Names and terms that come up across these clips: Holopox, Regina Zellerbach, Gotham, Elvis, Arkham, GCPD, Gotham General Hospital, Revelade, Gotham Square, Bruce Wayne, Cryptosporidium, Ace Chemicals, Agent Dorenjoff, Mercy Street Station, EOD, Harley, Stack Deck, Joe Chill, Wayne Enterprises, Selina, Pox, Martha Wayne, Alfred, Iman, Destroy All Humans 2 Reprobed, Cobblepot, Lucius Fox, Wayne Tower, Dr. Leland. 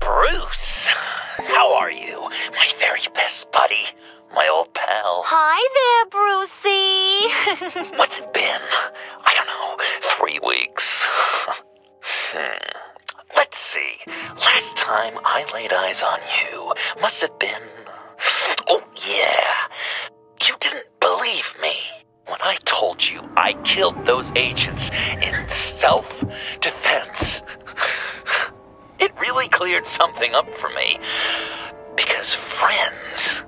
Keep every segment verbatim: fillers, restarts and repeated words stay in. Bruce, how are you, my very best buddy, my old pal? Hi there, Brucey. What's it been? I don't know, three weeks. hmm. Let's see. Last time I laid eyes on you must have been... Oh, yeah. You didn't believe me when I told you I killed those agents in self-defense. It really cleared something up for me, because friends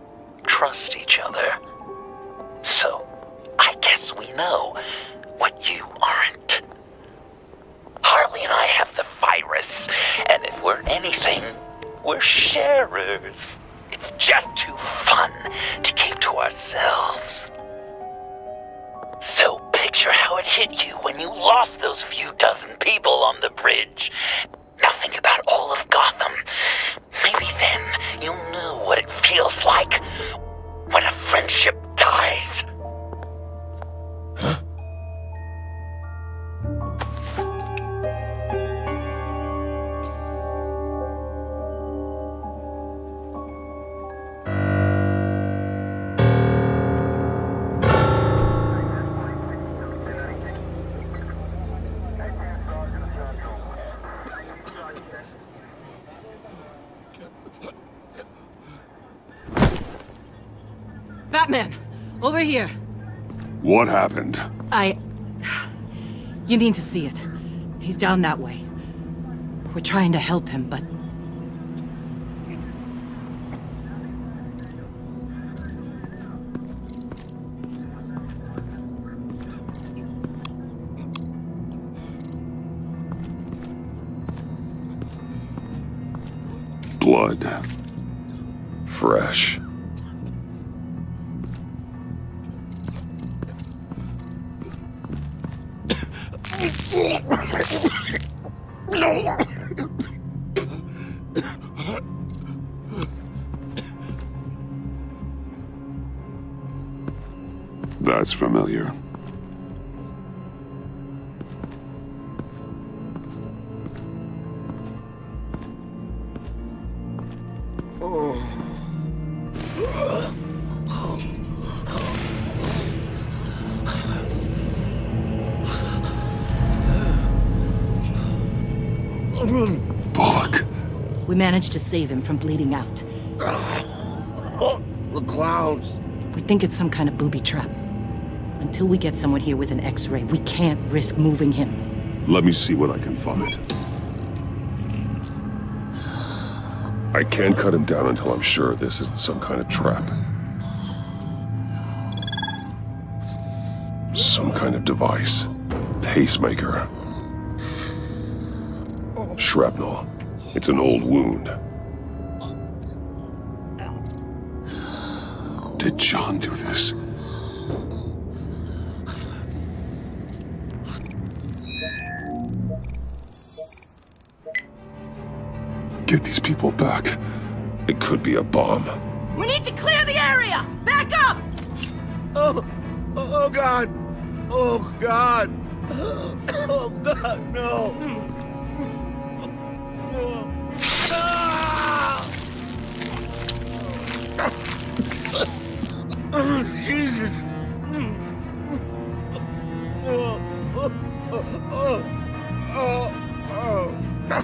trust each other. So, I guess we know what you aren't. Harley and I have the virus, and if we're anything, we're sharers. It's just too fun to keep to ourselves. So, picture how it hit you when you lost those few dozen people on the bridge. Now think about all of Gotham. Maybe then you'll know what it feels like when a friendship dies. Huh? Batman, over here. What happened? I... You need to see it. He's down that way. We're trying to help him, but... Blood. Fresh. That's familiar. Managed to save him from bleeding out. The clouds. We think it's some kind of booby trap. Until we get someone here with an X-ray, we can't risk moving him. Let me see what I can find. I can't cut him down until I'm sure this isn't some kind of trap. Some kind of device. Pacemaker. Shrapnel. It's an old wound. Did John do this? Get these people back. It could be a bomb. We need to clear the area! Back up! Oh, oh God. Oh God. Oh God, no. Oh, Jesus! Oh, oh, oh, oh, oh,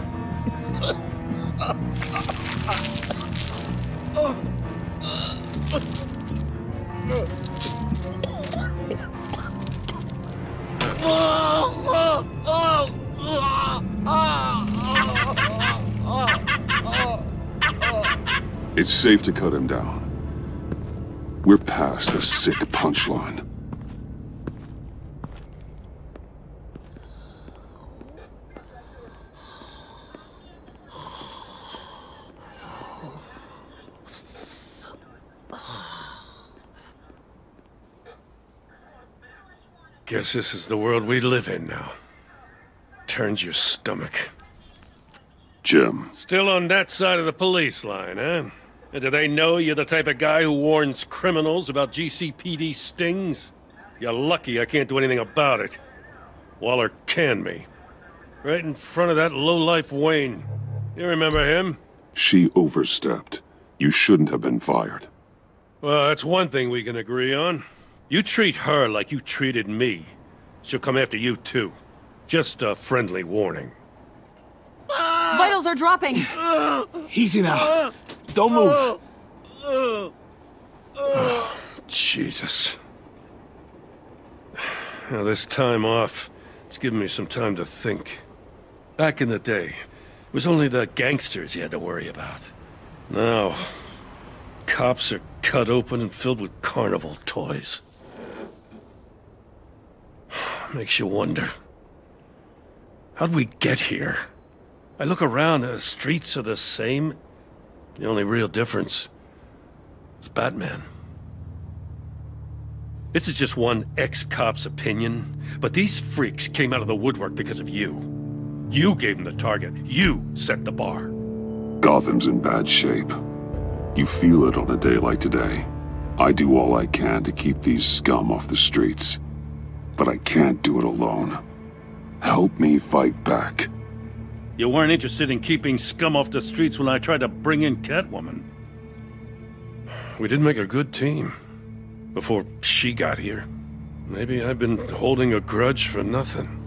It's safe to cut him down. We're past the sick punchline. Guess this is the world we live in now. Turns your stomach. Jim. Still on that side of the police line, eh? And do they know you're the type of guy who warns criminals about G C P D stings? You're lucky I can't do anything about it. Waller canned me. Right in front of that lowlife Wayne. You remember him? She overstepped. You shouldn't have been fired. Well, that's one thing we can agree on. You treat her like you treated me. She'll come after you, too. Just a friendly warning. Vitals are dropping! Easy now. Don't move. Oh, Jesus. Now, this time off, it's given me some time to think. Back in the day, it was only the gangsters you had to worry about. Now, cops are cut open and filled with carnival toys. Makes you wonder. How'd we get here? I look around, the streets are the same. The only real difference is Batman. This is just one ex-cop's opinion, but these freaks came out of the woodwork because of you. You gave them the target. You set the bar. Gotham's in bad shape. You feel it on a day like today. I do all I can to keep these scum off the streets, but I can't do it alone. Help me fight back. You weren't interested in keeping scum off the streets when I tried to bring in Catwoman. We did make a good team before she got here. Maybe I've been holding a grudge for nothing.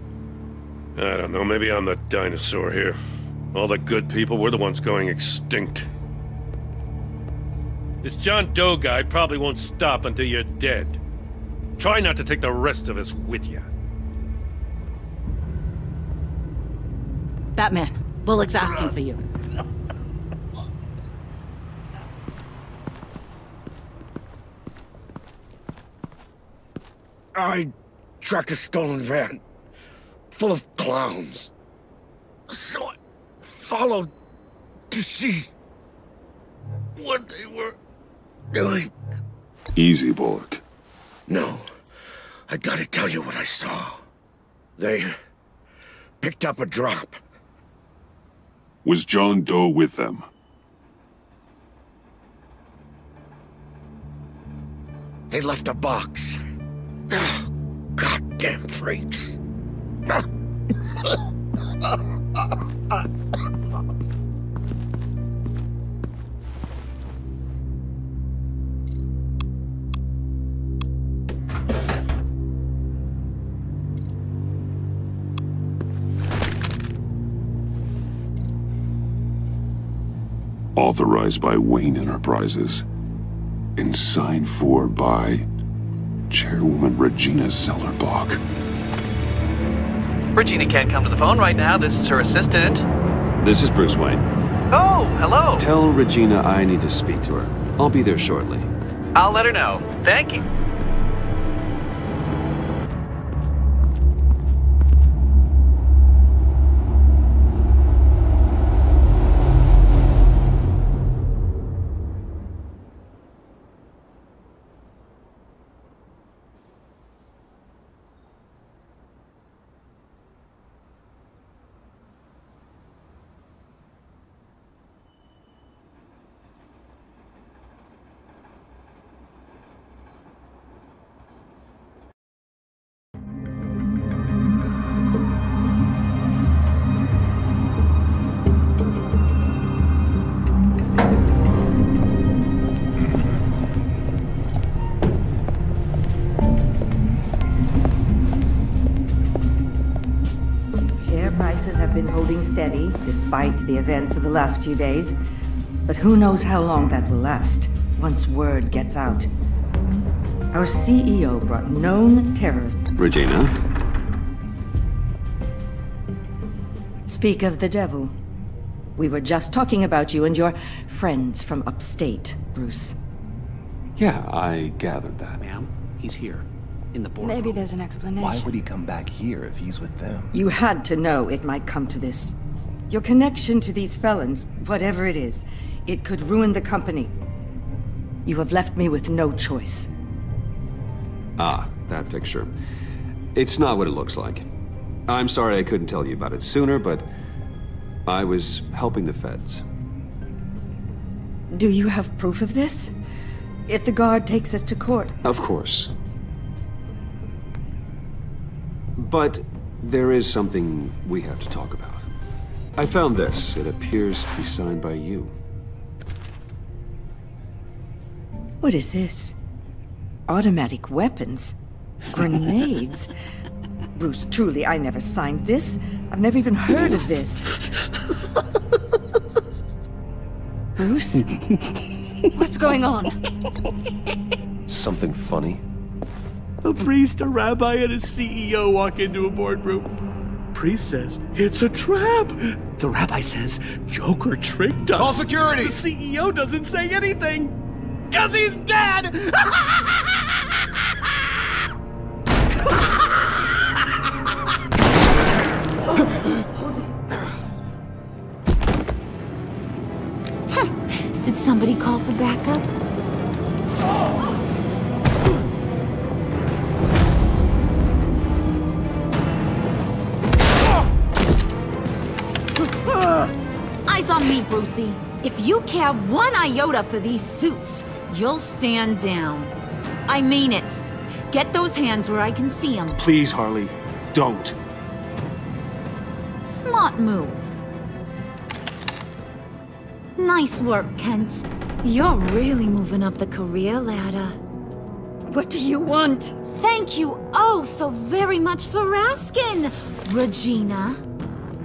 I don't know, maybe I'm the dinosaur here. All the good people, we're the ones going extinct. This John Doe guy probably won't stop until you're dead. Try not to take the rest of us with you. Batman, Bullock's asking for you. I tracked a stolen van full of clowns. So I followed to see what they were doing. Easy, Bullock. No, I gotta tell you what I saw. They picked up a drop. Was John Doe with them? They left a box. Oh, goddamn freaks. Authorized by Wayne Enterprises and signed for by Chairwoman Regina Zellerbach. Regina can't come to the phone right now. This is her assistant. This is Bruce Wayne. Oh, hello. Tell Regina I need to speak to her. I'll be there shortly. I'll let her know. Thank you. Steady, despite the events of the last few days. But who knows how long that will last, once word gets out. Our C E O brought known terrorists. Regina? Speak of the devil. We were just talking about you and your friends from upstate, Bruce. Yeah, I gathered that. Ma'am, he's here. In the boardroom. Maybe there's an explanation. Why would he come back here if he's with them? You had to know it might come to this. Your connection to these felons, whatever it is, it could ruin the company. You have left me with no choice. Ah, that picture. It's not what it looks like. I'm sorry I couldn't tell you about it sooner, but I was helping the feds. Do you have proof of this? If the guard takes us to court? Of course. But There is something we have to talk about. I found this. It appears to be signed by you. What is this? Automatic weapons? Grenades? Bruce, truly, I never signed this. I've never even heard of this. Bruce? What's going on? Something funny. A priest, a rabbi, and a C E O walk into a boardroom. Priest says, it's a trap. The rabbi says, Joker tricked us. Call security. The C E O doesn't say anything. Cause he's dead! Did somebody call for backup? Oh. Eyes on me, Brucey. If you care one iota for these suits, you'll stand down. I mean it. Get those hands where I can see them. Please, Harley, don't. Smart move. Nice work, Kent. You're really moving up the career ladder. What do you want? Thank you oh so very much for asking, Regina.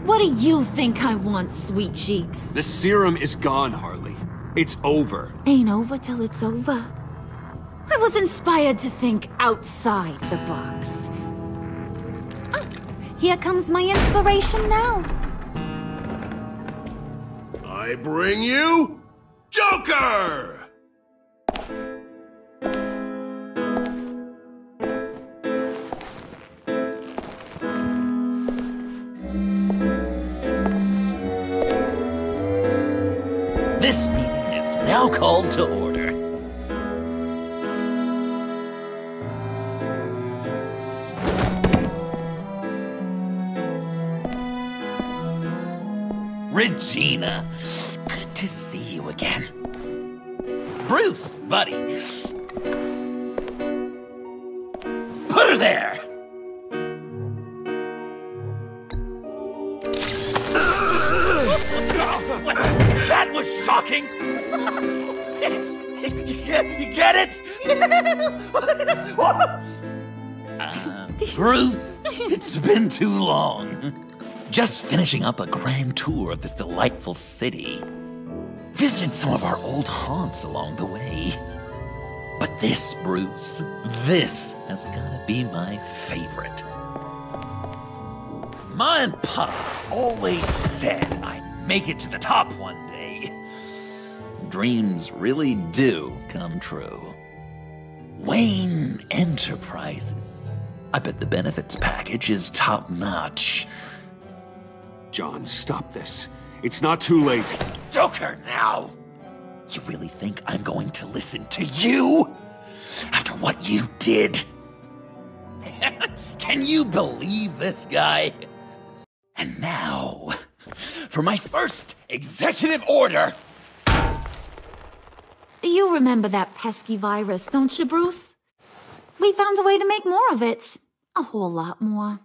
What do you think I want, sweet cheeks? The serum is gone, Harley. It's over. Ain't over till it's over. I was inspired to think outside the box. Ah, here comes my inspiration now. I bring you Joker! This meeting is now called to order. Regina, good to see you again. Bruce, buddy. Put her there. That was shocking! you, get, you get it? uh, Bruce, it's been too long. Just finishing up a grand tour of this delightful city. Visited some of our old haunts along the way. But this, Bruce, this has gotta be my favorite. My pop always said I'd make it to the top one day. Dreams really do come true. Wayne Enterprises. I bet the benefits package is top-notch. John, stop this. It's not too late. Joker, now! You really think I'm going to listen to you? After what you did? Can you believe this guy? And now, for my first executive order! You remember that pesky virus, don't you, Bruce? We found a way to make more of it. A whole lot more.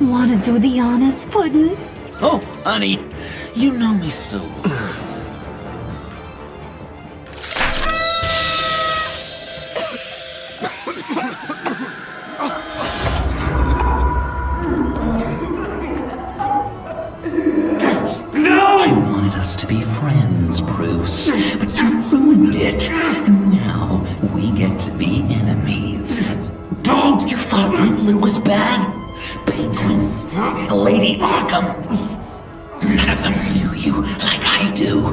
Wanna do the honest pudding? Oh, honey, you know me so well. No! You wanted us to be friends, Bruce, but you ruined it, and now we get to be enemies. Don't! You thought Riddler was bad? Lady Arkham. None of them knew you like I do.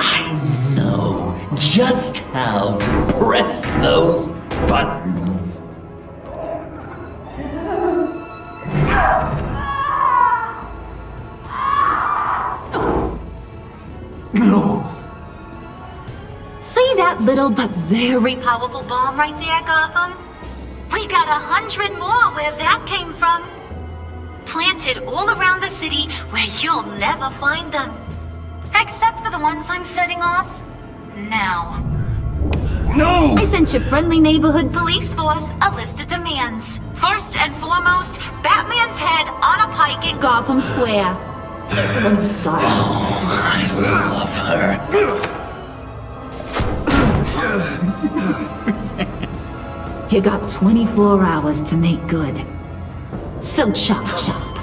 I know just how to press those buttons. No. See that little but very powerful bomb right there, Gotham? We got a hundred more where that came from. planted all around the city where you'll never find them. Except for the ones I'm setting off now. No! I sent your friendly neighborhood police force a list of demands. First and foremost, Batman's head on a pike in Gotham Square. He's the one who started. Oh, I love her. You got twenty-four hours to make good. So chop chop.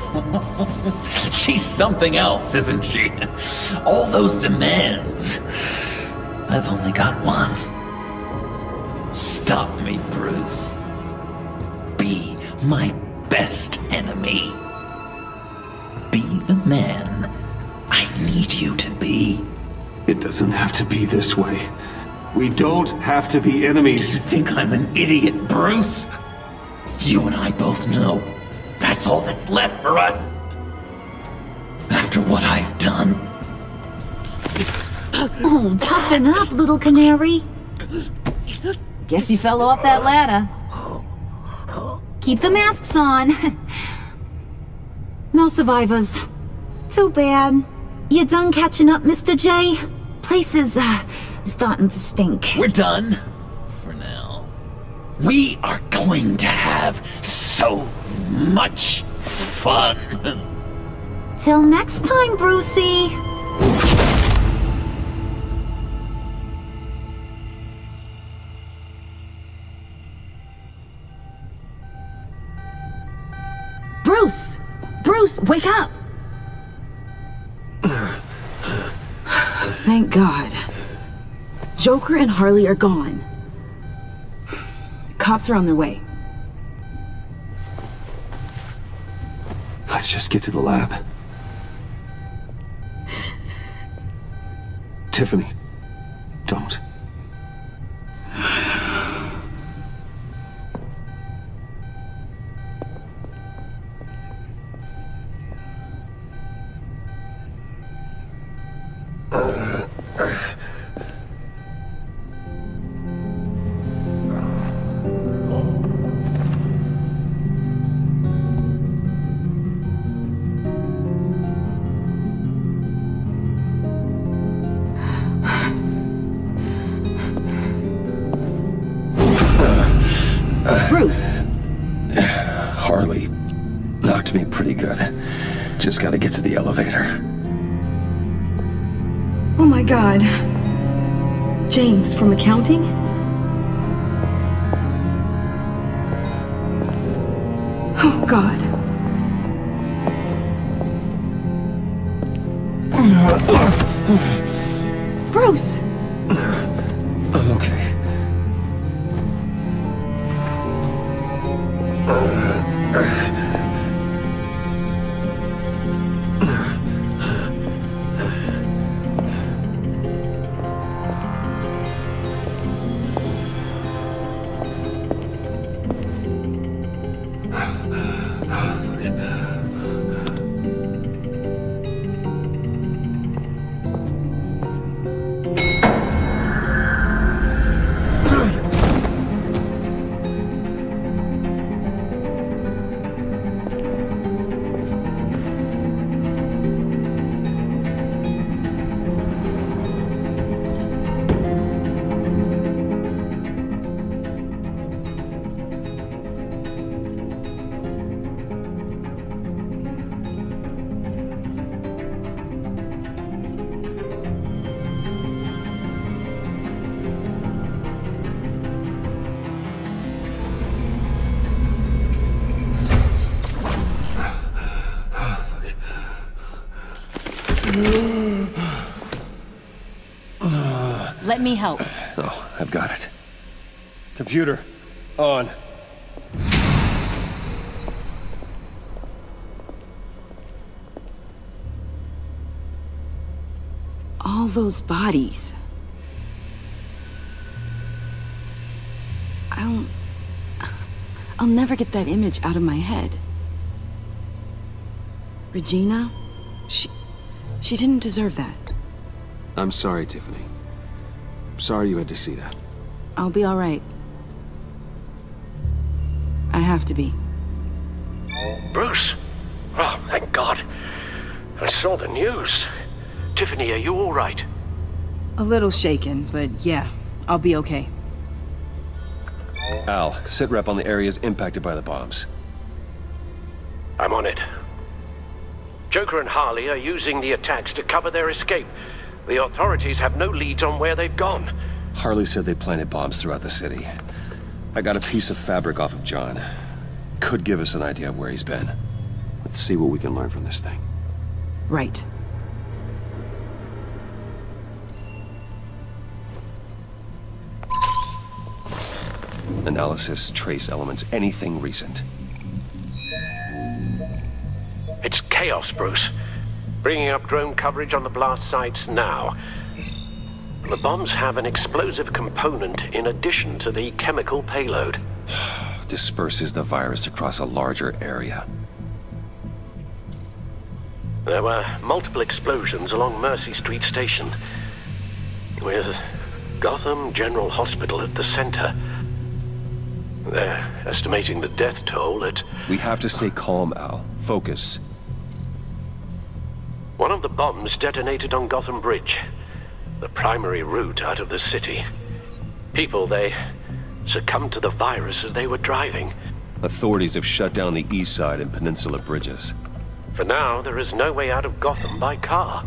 She's something else, isn't she? All those demands. I've only got one. Stop me, Bruce. Be my best enemy. Be the man I need you to be. It doesn't have to be this way. We don't have to be enemies. You think I'm an idiot, Bruce? You and I both know. That's all that's left for us. After what I've done. Oh, toughen up, little canary. Guess you fell off that ladder. Keep the masks on. No survivors. Too bad. You done catching up, Mister J? Place is, uh, starting to stink. We're done. For now. We are going to have so much fun. Till next time, Brucey. Bruce! Bruce, wake up! Thank God. Joker and Harley are gone. Cops are on their way. Let's just get to the lab. Tiffany, don't. From accounting? Oh, God. Bruce! I'm okay. Let me help. Oh, I've got it. Computer, on. All those bodies. I don't... I'll never get that image out of my head. Regina, she... she didn't deserve that. I'm sorry, Tiffany. Sorry you had to see that. I'll be all right. I have to be. Bruce, I saw the news. Tiffany, are you all right? A little shaken, but yeah, I'll be okay. Al, sit rep on the areas impacted by the bombs. I'm on it. Joker and Harley are using the attacks to cover their escape. The authorities have no leads on where they've gone. Harley said they planted bombs throughout the city. I got a piece of fabric off of John. Could give us an idea of where he's been. Let's see what we can learn from this thing. Right. Analysis, trace elements, anything recent. It's chaos, Bruce. Bringing up drone coverage on the blast sites now. The bombs have an explosive component in addition to the chemical payload. Disperses the virus across a larger area. There were multiple explosions along Mercy Street Station, with Gotham General Hospital at the center. They're estimating the death toll at... We have to stay calm, Al. Focus. One of the bombs detonated on Gotham Bridge, the primary route out of the city. People, they succumbed to the virus as they were driving. Authorities have shut down the east side and peninsula bridges. For now, there is no way out of Gotham by car.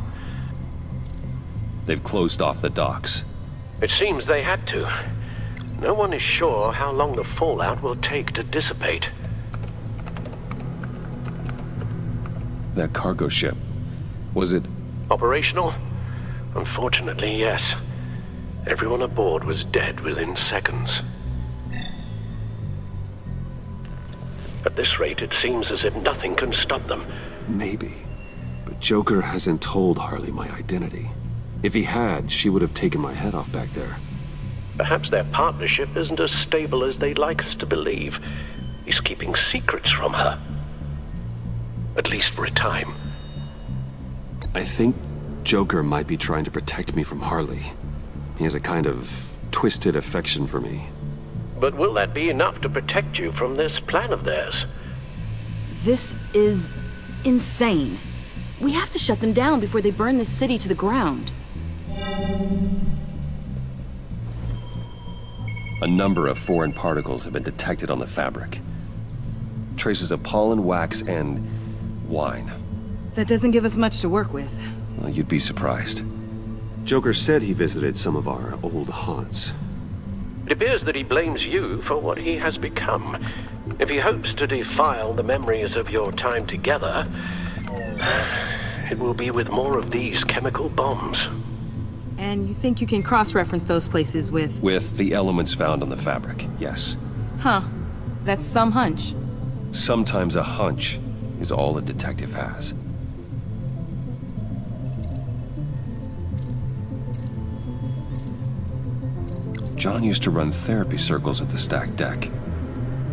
They've closed off the docks. It seems they had to. No one is sure how long the fallout will take to dissipate. That cargo ship, was it... operational? Unfortunately, yes. Everyone aboard was dead within seconds. At this rate, it seems as if nothing can stop them. Maybe. But Joker hasn't told Harley my identity. If he had, she would have taken my head off back there. Perhaps their partnership isn't as stable as they'd like us to believe. He's keeping secrets from her. At least for a time. I think Joker might be trying to protect me from Harley. He has a kind of twisted affection for me. But will that be enough to protect you from this plan of theirs? This is insane. We have to shut them down before they burn this city to the ground. A number of foreign particles have been detected on the fabric. Traces of pollen, wax, and wine. That doesn't give us much to work with. Well, you'd be surprised. Joker said he visited some of our old haunts. It appears that he blames you for what he has become. If he hopes to defile the memories of your time together, it will be with more of these chemical bombs. And you think you can cross-reference those places with... With the elements found on the fabric, yes. Huh. That's some hunch. Sometimes a hunch is all a detective has. John used to run therapy circles at the Stack Deck.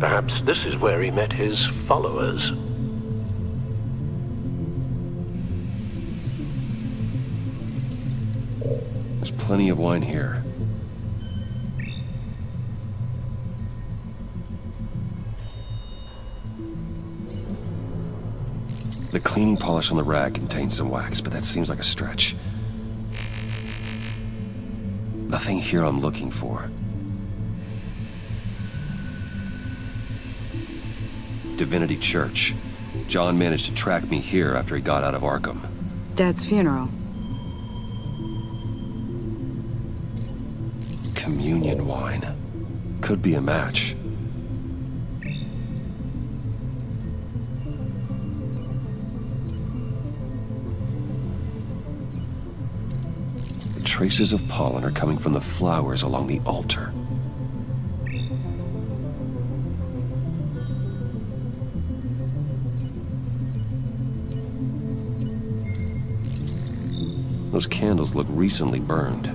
Perhaps this is where he met his followers. There's plenty of wine here. The cleaning polish on the rag contains some wax, but that seems like a stretch. Nothing here I'm looking for. Divinity Church. John managed to track me here after he got out of Arkham. Dad's funeral. Communion wine. Could be a match. The traces of pollen are coming from the flowers along the altar. Those candles look recently burned.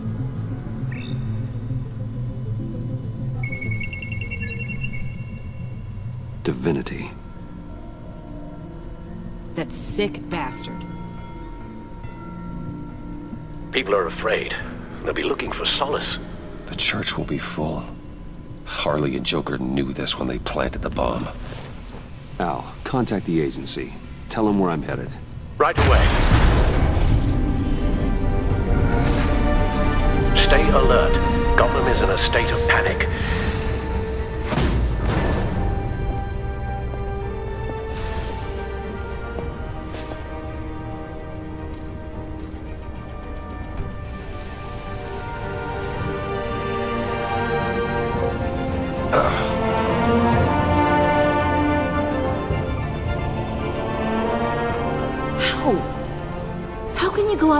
Divinity. That sick bastard. People are afraid. They'll be looking for solace. The church will be full. Harley and Joker knew this when they planted the bomb. Al, contact the agency. Tell them where I'm headed. right away. Stay alert. Gotham is in a state of panic.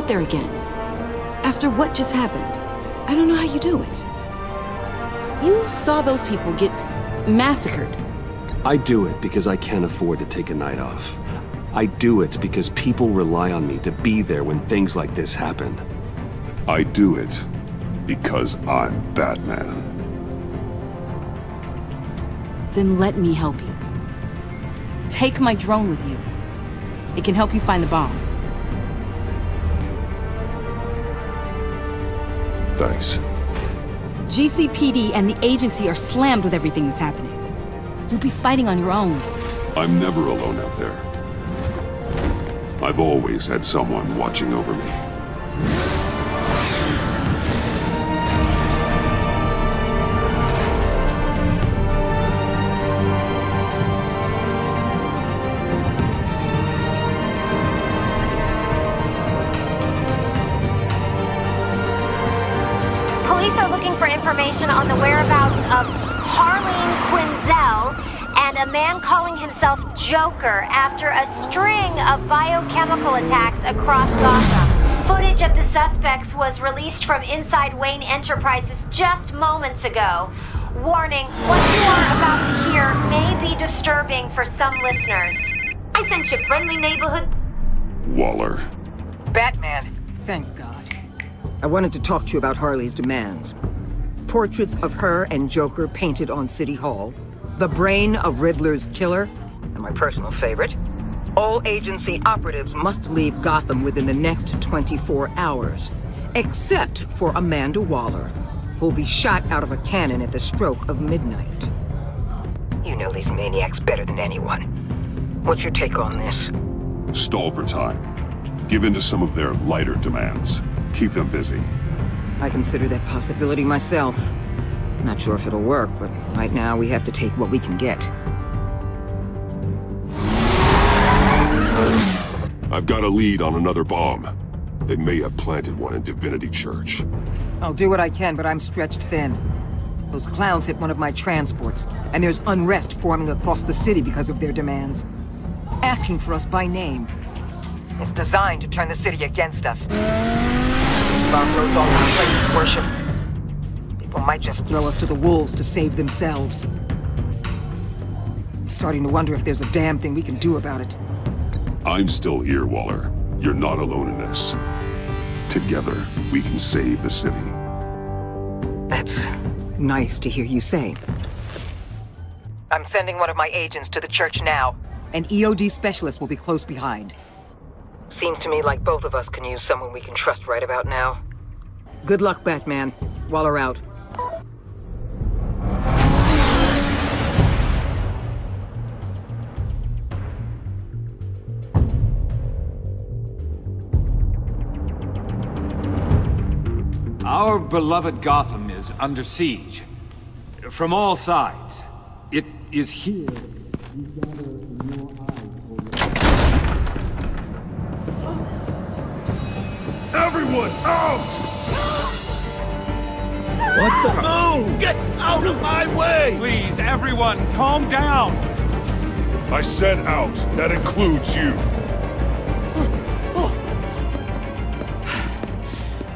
There again. After what just happened, I don't know how you do it. You saw those people get massacred. I do it because I can't afford to take a night off. I do it because people rely on me to be there when things like this happen. I do it because I'm Batman. Then let me help you. Take my drone with you. It can help you find the bomb. Thanks. G C P D and the agency are slammed with everything that's happening. You'll be fighting on your own. I'm never alone out there. I've always had someone watching over me. On the whereabouts of Harleen Quinzel and a man calling himself Joker after a string of biochemical attacks across Gotham. Footage of the suspects was released from inside Wayne Enterprises just moments ago. Warning, what you are about to hear may be disturbing for some listeners. I sent you friendly neighborhood... Waller. Batman. Thank God. I wanted to talk to you about Harley's demands. Portraits of her and Joker painted on City Hall, the brain of Riddler's killer, and my personal favorite, all agency operatives must leave Gotham within the next twenty-four hours, except for Amanda Waller, who'll be shot out of a cannon at the stroke of midnight. You know these maniacs better than anyone. What's your take on this? Stall for time. Give in to some of their lighter demands. Keep them busy. I consider that possibility myself. Not sure if it'll work, but right now we have to take what we can get. I've got a lead on another bomb. They may have planted one in Divinity Church. I'll do what I can, but I'm stretched thin. Those clowns hit one of my transports, and there's unrest forming across the city because of their demands. Asking for us by name. It's designed to turn the city against us. Roads all over places worship. People might just throw us to the wolves to save themselves. I'm starting to wonder if there's a damn thing we can do about it. I'm still here, Waller. You're not alone in this. Together, we can save the city. That's nice to hear you say. I'm sending one of my agents to the church now. An E O D specialist will be close behind. Seems to me like both of us can use someone we can trust right about now. Good luck, Batman. Waller out. Our beloved Gotham is under siege. From all sides. It is here. Everyone, out! What the? Move! Get out of my way! Please, everyone, calm down! I said out. That includes you.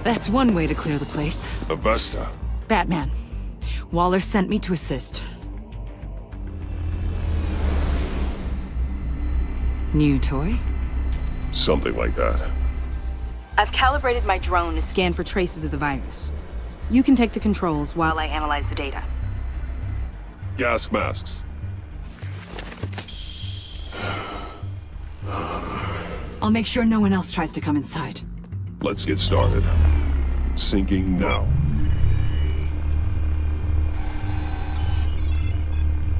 That's one way to clear the place. Avesta. Batman. Waller sent me to assist. New toy? Something like that. I've calibrated my drone to scan for traces of the virus. You can take the controls while I analyze the data. Gas masks. I'll make sure no one else tries to come inside. Let's get started. Syncing now.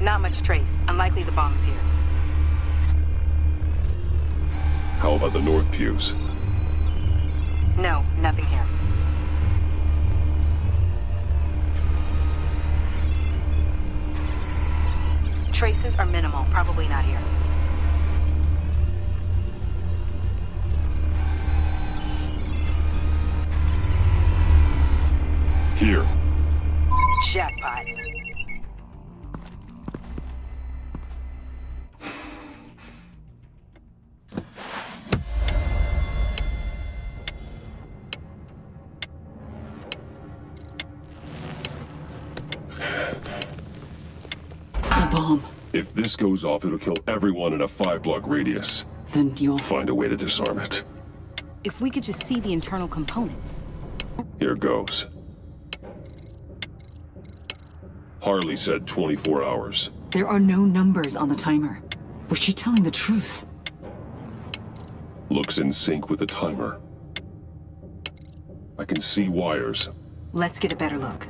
Not much trace. Unlikely the bomb's here. How about the north pews? No, nothing here. Traces are minimal, probably not here. Here. Jackpot. A bomb. If this goes off, it'll kill everyone in a five-block radius. Then you'll find a way to disarm it. If we could just see the internal components. Here goes. Harley said twenty-four hours. There are no numbers on the timer. Was she telling the truth? Looks in sync with the timer. I can see wires. Let's get a better look.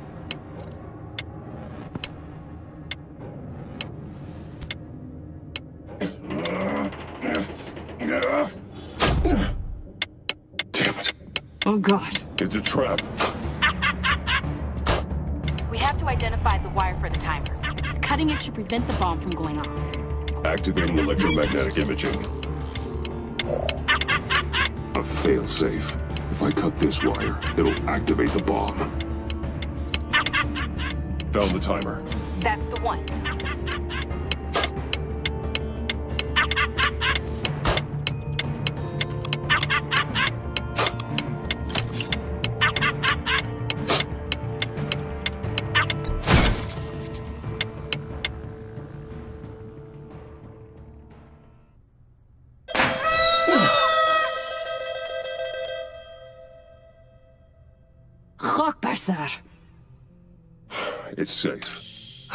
Damn it. Oh God. It's a trap. Identify the wire for the timer. Cutting it should prevent the bomb from going off. Activating electromagnetic imaging. A failsafe. If I cut this wire, it'll activate the bomb. Found the timer. That's the one. It's safe.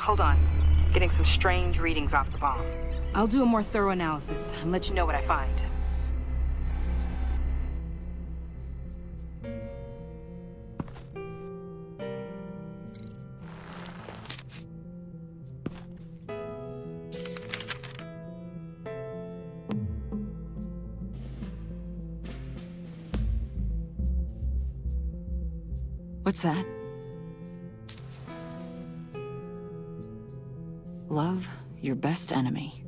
Hold on. Getting some strange readings off the bomb. I'll do a more thorough analysis and let you know what I find. What's that? Love your best enemy.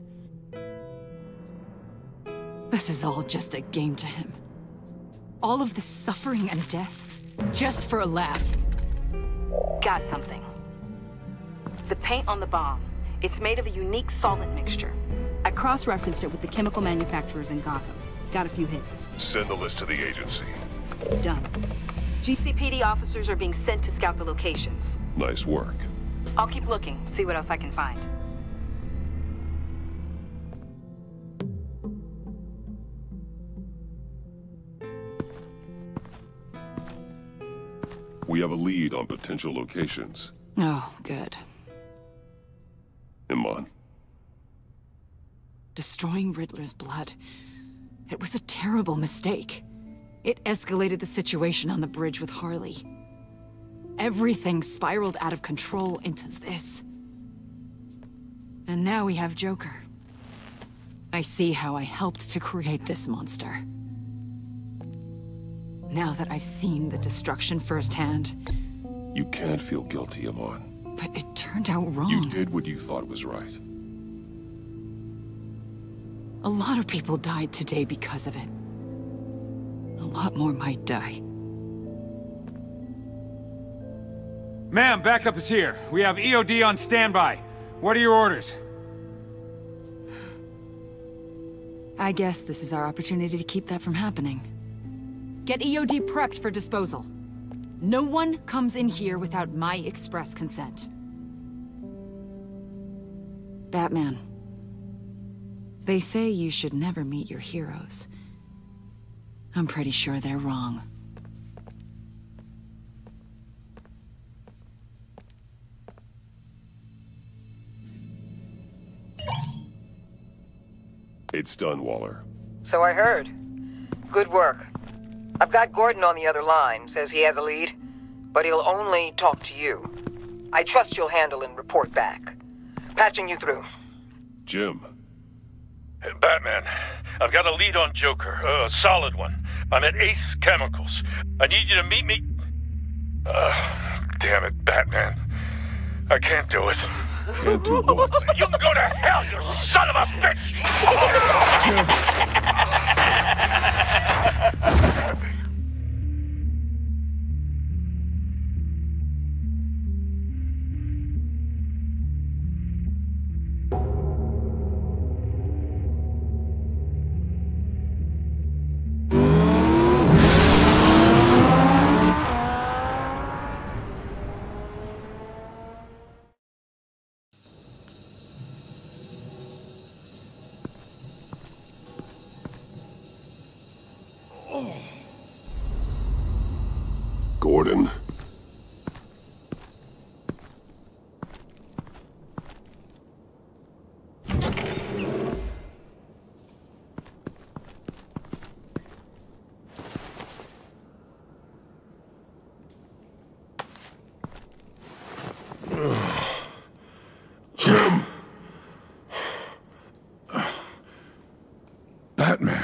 This is all just a game to him. All of this suffering and death, just for a laugh. Got something. The paint on the bomb. It's made of a unique solvent mixture. I cross-referenced it with the chemical manufacturers in Gotham. Got a few hits. Send the list to the agency. Done. G C P D officers are being sent to scout the locations. Nice work. I'll keep looking, see what else I can find. We have a lead on potential locations. Oh, good. Iman. Destroying Riddler's blood. It was a terrible mistake. It escalated the situation on the bridge with Harley. Everything spiraled out of control into this. And now we have Joker. I see how I helped to create this monster. Now that I've seen the destruction firsthand... You can't feel guilty, Iman. But it turned out wrong. You did what you thought was right. A lot of people died today because of it. A lot more might die. Ma'am, backup is here. We have E O D on standby. What are your orders? I guess this is our opportunity to keep that from happening. Get E O D prepped for disposal. No one comes in here without my express consent. Batman. They say you should never meet your heroes. I'm pretty sure they're wrong. It's done, Waller. So I heard. Good work. I've got Gordon on the other line, says he has a lead, but he'll only talk to you. I trust you'll handle and report back. Patching you through. Jim. Batman, I've got a lead on Joker, a solid one. I'm at Ace Chemicals. I need you to meet me... Uh, damn it, Batman. I can't do it. Can't do what? You can go to hell, you son of a bitch! Jim. Gordon. Jim. Batman.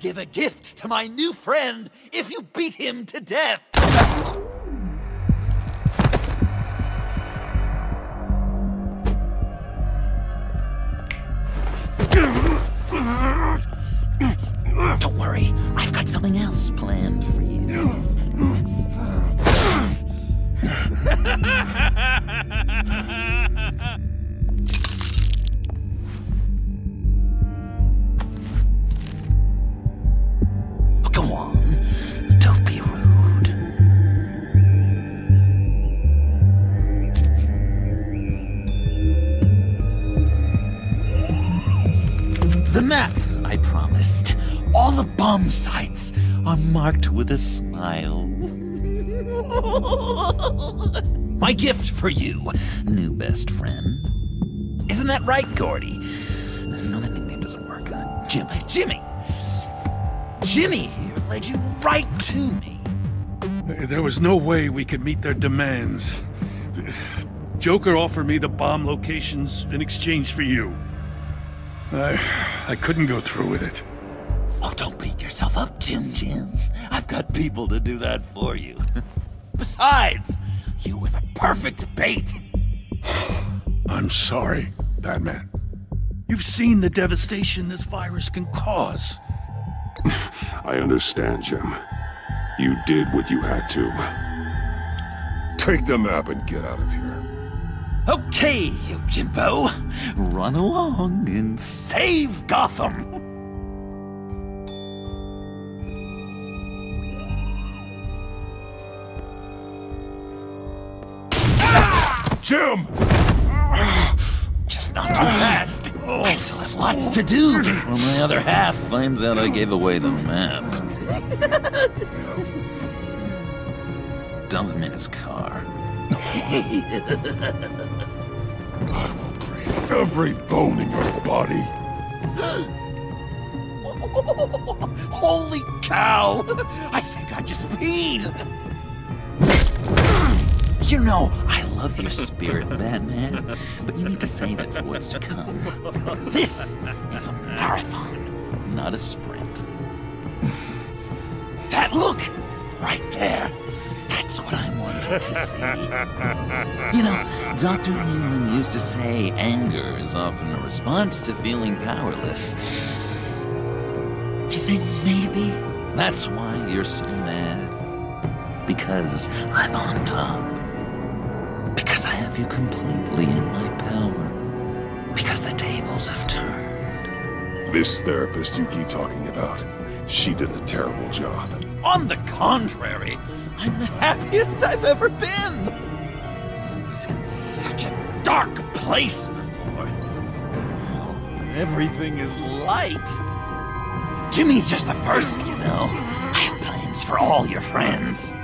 Give a gift to my new friend if you beat him to death! Don't worry, I've got something else planned for you. All the bomb sites are marked with a smile. My gift for you, new best friend. Isn't that right, Gordy? No, that nickname doesn't work. Uh, Jim, Jimmy! Jimmy here led you right to me. There was no way we could meet their demands. Joker offered me the bomb locations in exchange for you. I... I couldn't go through with it. Oh, don't beat yourself up, Jim Jim. I've got people to do that for you. Besides, you were the perfect bait. I'm sorry, Batman. You've seen the devastation this virus can cause. I understand, Jim. You did what you had to. Take the map and get out of here. Okay, you Jimbo. Run along and save Gotham. Jim! Just not too fast. I still have lots to do before my other half finds out I gave away the map. Dump him in his car. I will break every bone in your body. Holy cow! I think I just peed! You know, I love your spirit, Batman, but you need to save it for what's to come. This is a marathon, not a sprint. That look! Right there! That's what I wanted to see. You know, Doctor Nealon used to say anger is often a response to feeling powerless. You think maybe that's why you're so mad? Because I'm on top. Because I have you completely in my power. Because the tables have turned. This therapist you keep talking about, she did a terrible job. On the contrary, I'm the happiest I've ever been. I was in such a dark place before. Now everything is light. Jimmy's just the first, you know. I have plans for all your friends.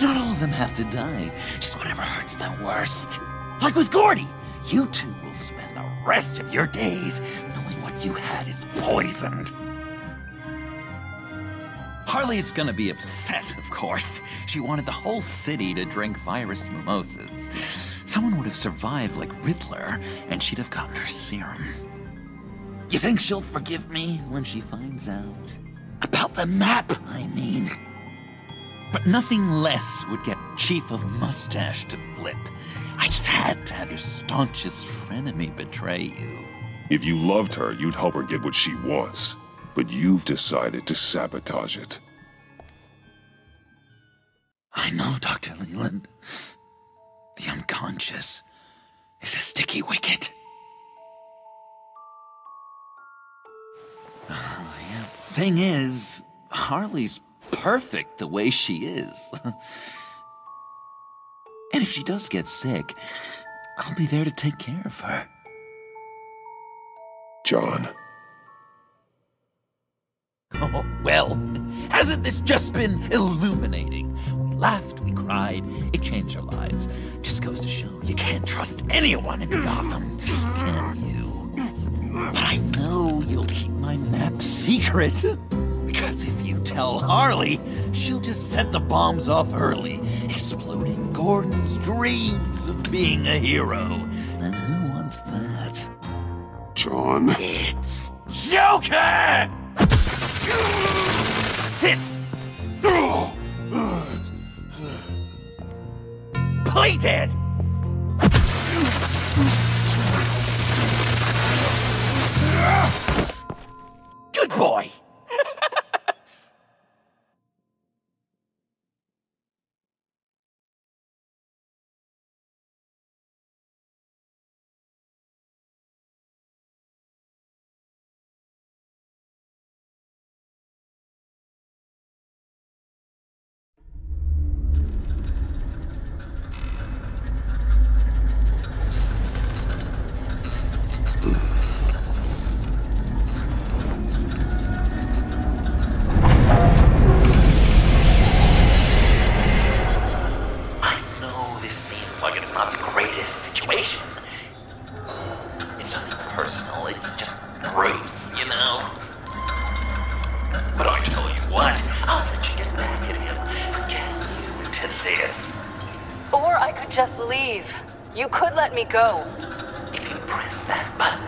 Not all of them have to die, just whatever hurts the worst. Like with Gordy, you two will spend the rest of your days knowing what you had is poisoned. Harley's gonna be upset, of course. She wanted the whole city to drink virus mimosas. Someone would have survived like Riddler, and she'd have gotten her serum. You think she'll forgive me when she finds out? About the map, I mean. But nothing less would get Chief of Mustache to flip. I just had to have your staunchest frenemy betray you. If you loved her, you'd help her get what she wants. But you've decided to sabotage it. I know, Doctor Leland. The unconscious is a sticky wicket. Oh, yeah. Thing is, Harley's perfect the way she is. And if she does get sick, I'll be there to take care of her. John. Oh, well, hasn't this just been illuminating? We laughed, we cried, it changed our lives. Just goes to show you can't trust anyone in Gotham, can you? But I know you'll keep my map secret. Because if you tell Harley, she'll just set the bombs off early, exploding Gordon's dreams of being a hero. And who wants that? John. It's Joker! Sit! Play dead! Good boy! Go. If you press that button,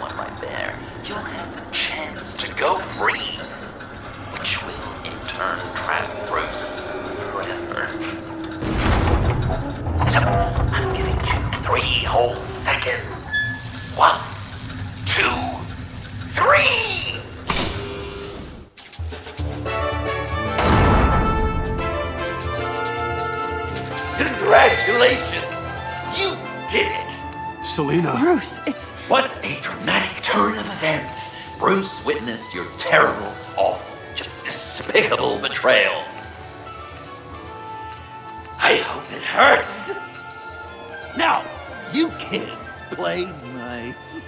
one right there, you'll have the chance to go free, which will in turn trap Bruce forever. So, I'm giving you three whole seconds. One, two, three! Congratulations! Did it! Selina! Bruce, it's... What a dramatic turn of events! Bruce witnessed your terrible, awful, just despicable betrayal. I hope it hurts! Now, You kids play nice.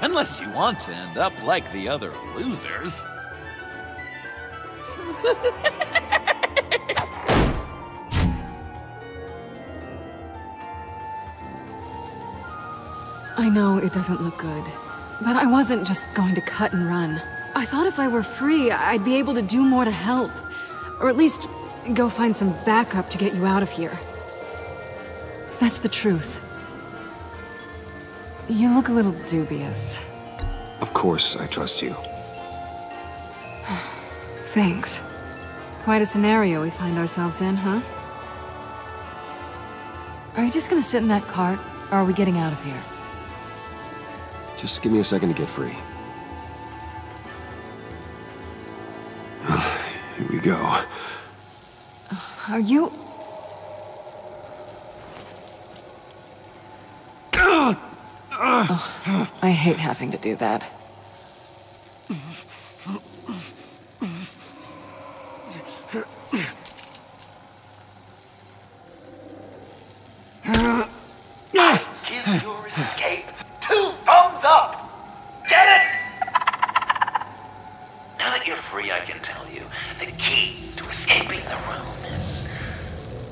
Unless you want to end up like the other losers. I know it doesn't look good, but I wasn't just going to cut and run. I thought if I were free, I'd be able to do more to help. Or at least go find some backup to get you out of here. That's the truth. You look a little dubious. Of course, I trust you. Thanks. Quite a scenario we find ourselves in, huh? Are you just gonna sit in that cart, or are we getting out of here? Just give me a second to get free. Here we go. Are you... Oh, I hate having to do that. Give your escape two thumbs up! Get it? Now that you're free, I can tell you the key to escaping the room is...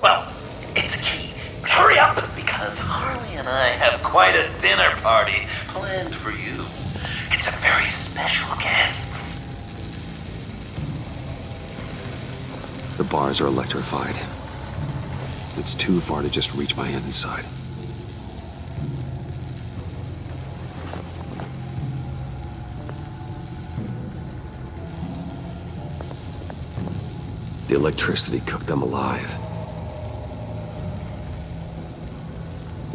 Well, it's a key. But hurry up, because Harley and I have quite a dinner party planned for you. It's a very special guest. The bars are electrified. It's too far to just reach my hand inside. The electricity cooked them alive.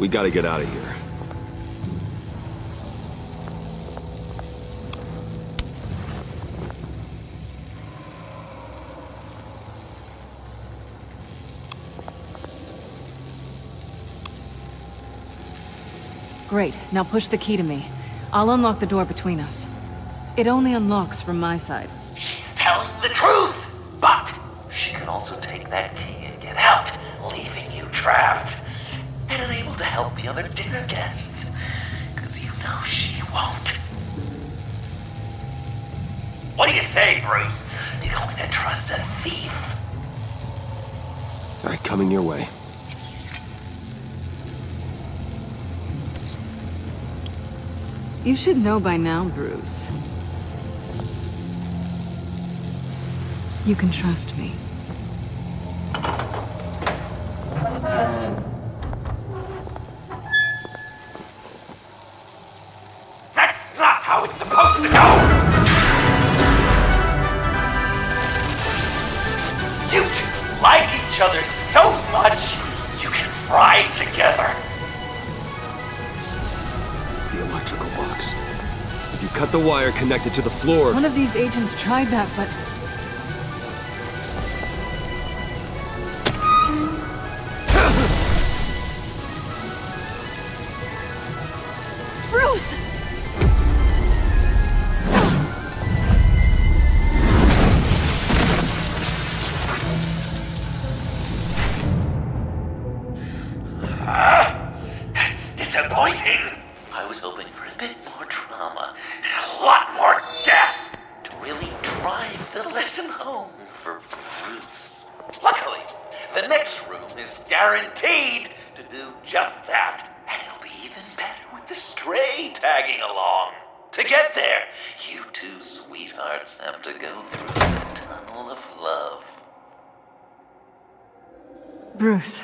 We gotta get out of here. Great. Now push the key to me. I'll unlock the door between us. It only unlocks from my side. She's telling the truth, but she can also take that key and get out, leaving you trapped and unable to help the other dinner guests, because you know she won't. What do you say, Bruce? You're going to trust a thief? All right, coming your way. You should know by now, Bruce. You can trust me. That's not how it's supposed to go! You two like each other so much, you can ride together. Box. If you cut the wire connected to the floor... One of these agents tried that, but... Bruce! Bruce.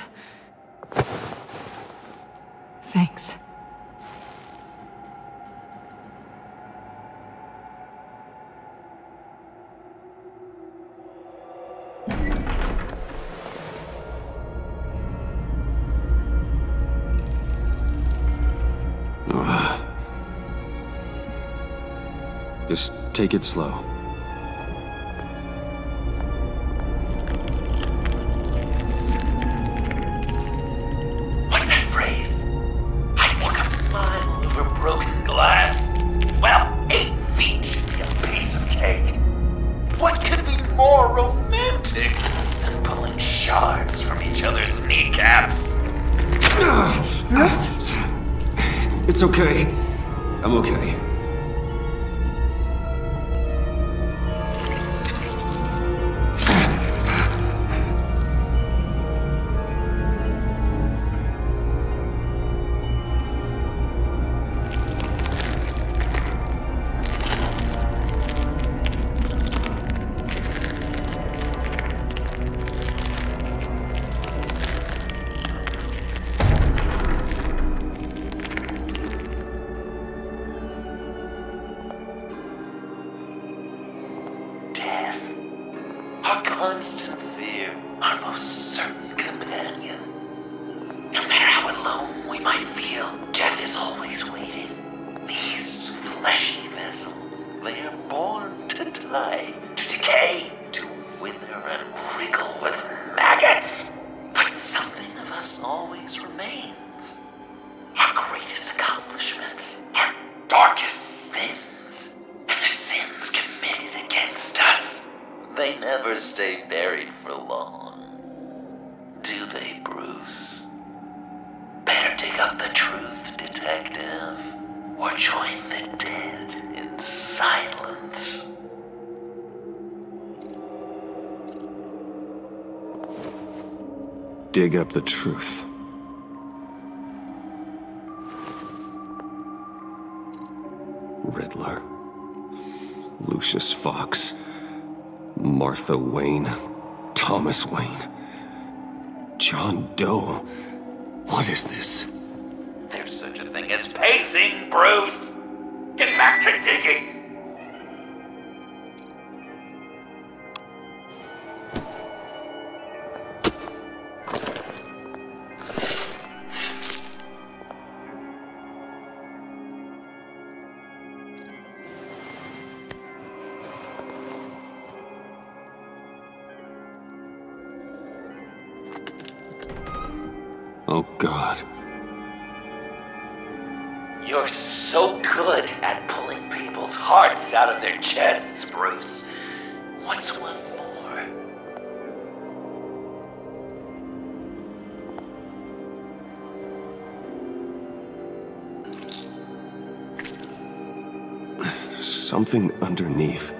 Thanks. Uh, just take it slow. More romantic than pulling shards from each other's kneecaps. Oops. It's okay. I'm okay. Dig up the truth. Riddler. Lucius Fox. Martha Wayne. Thomas Wayne. John Doe. What is this? There's such a thing as pacing, Bruce! Get back to digging! Oh, God. You're so good at pulling people's hearts out of their chests, Bruce. What's one more? There's something underneath.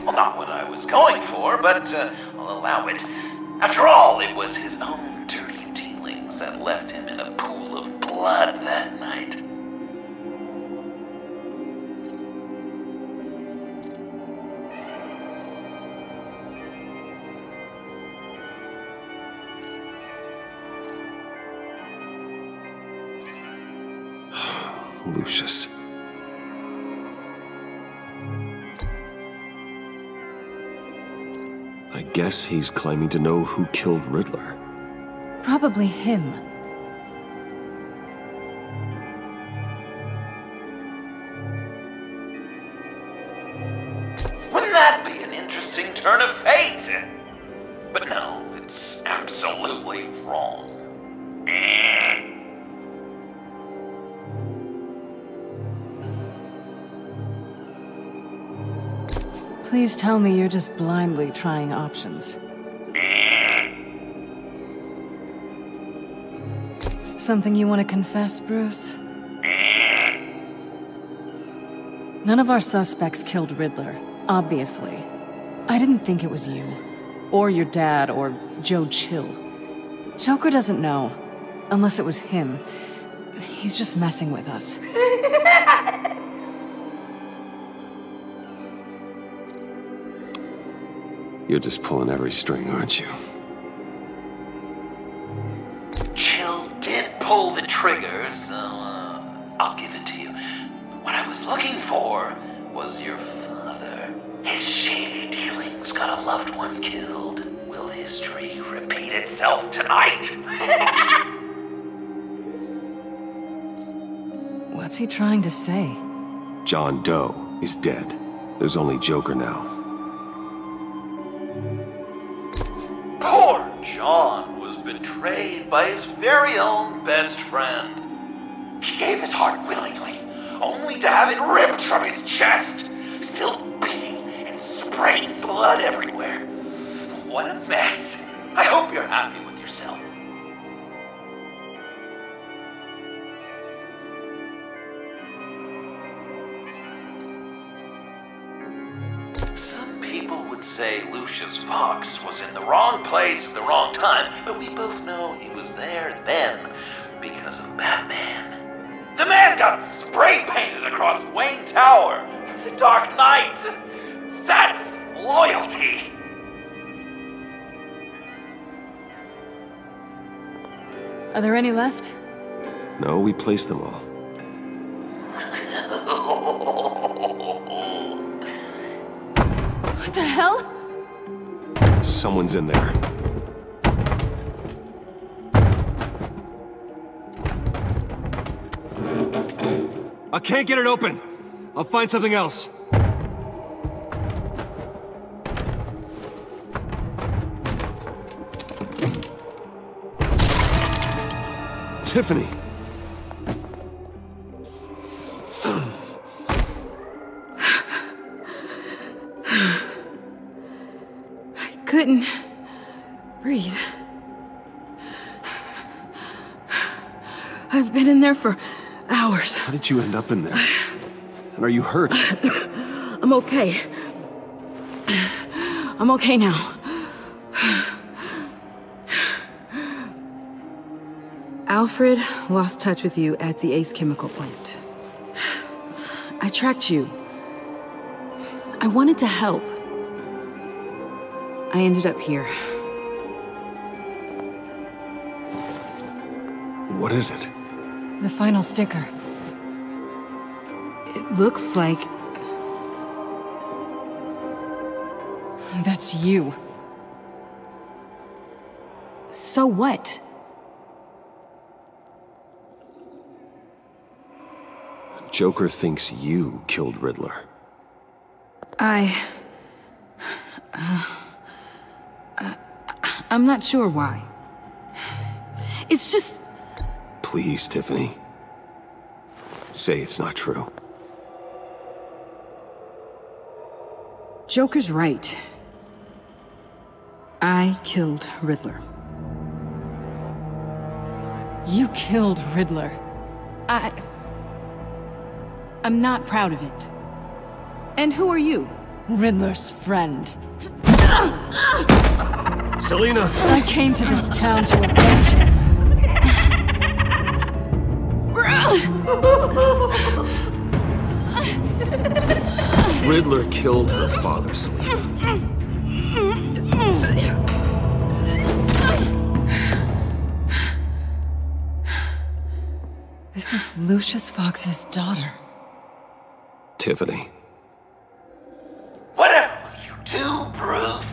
Well, not what I was going for, but uh, I'll allow it. After all, it was his own dirty dealings that left him in a pool of blood that night. Lucius. I guess he's claiming to know who killed Riddler. Probably him. Wouldn't that be an interesting turn of fate? But no, it's absolutely wrong. Please tell me you're just blindly trying options. Something you want to confess, Bruce? None of our suspects killed Riddler, obviously. I didn't think it was you, or your dad, or Joe Chill. Joker doesn't know. Unless it was him. He's just messing with us. You're just pulling every string, aren't you? Jill did pull the trigger, so uh, I'll give it to you. What I was looking for was your father. His shady dealings got a loved one killed. Will history repeat itself tonight? What's he trying to say? John Doe is dead. There's only Joker now. Poor John was betrayed by his very own best friend. He gave his heart willingly, only to have it ripped from his chest, still beating and spraying blood everywhere. What a mess. I hope you're happy with yourself. Say Lucius Fox was in the wrong place at the wrong time, but we both know he was there then because of Batman. The man got spray painted across Wayne Tower for the Dark Knight. That's loyalty. Are there any left? No, we placed them all. What the hell? Someone's in there. I can't get it open. I'll find something else. Tiffany. Couldn't breathe. I've been in there for hours. How did you end up in there? And are you hurt? I'm okay. I'm okay now. Alfred lost touch with you at the Ace Chemical plant. I tracked you. I wanted to help. I ended up here. What is it? The final sticker. It looks like... That's you. So what? Joker thinks you killed Riddler. I... Uh... I'm not sure why. It's just... Please, Tiffany. Say it's not true. Joker's right. I killed Riddler. You killed Riddler. I... I'm not proud of it. And who are you? Riddler's friend. Selina! I came to this town to avenge him. Riddler killed her father, Selina. This is Lucius Fox's daughter. Tiffany. Whatever you do, Bruce!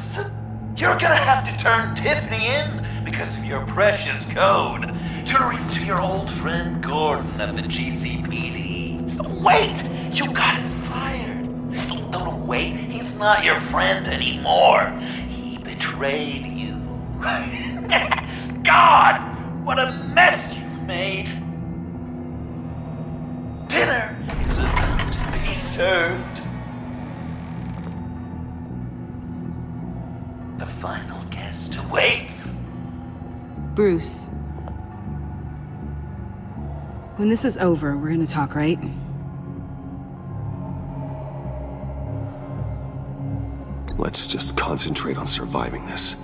You're gonna have to turn Tiffany in because of your precious code. Turn it to your old friend Gordon at the G C P D. Wait! You got him fired! No, wait, he's not your friend anymore. He betrayed you. God! What a mess you've made! Dinner is about to be served. The final guest awaits. Bruce. When this is over, we're gonna talk, right? Let's just concentrate on surviving this.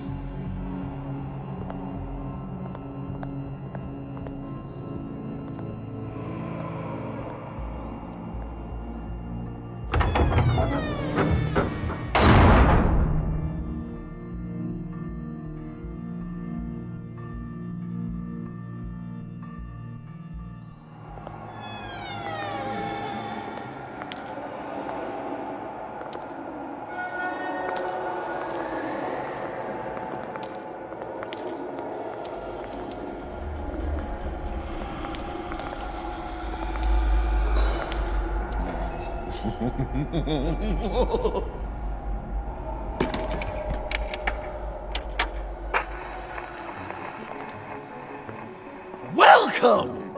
Welcome!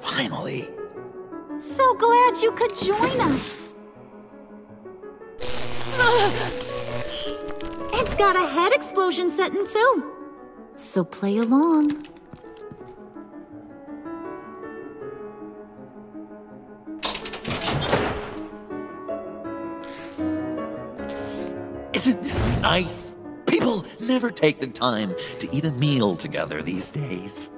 Finally! So glad you could join us! It's got a head explosion setting too, so play along. Isn't this nice? People never take the time to eat a meal together these days.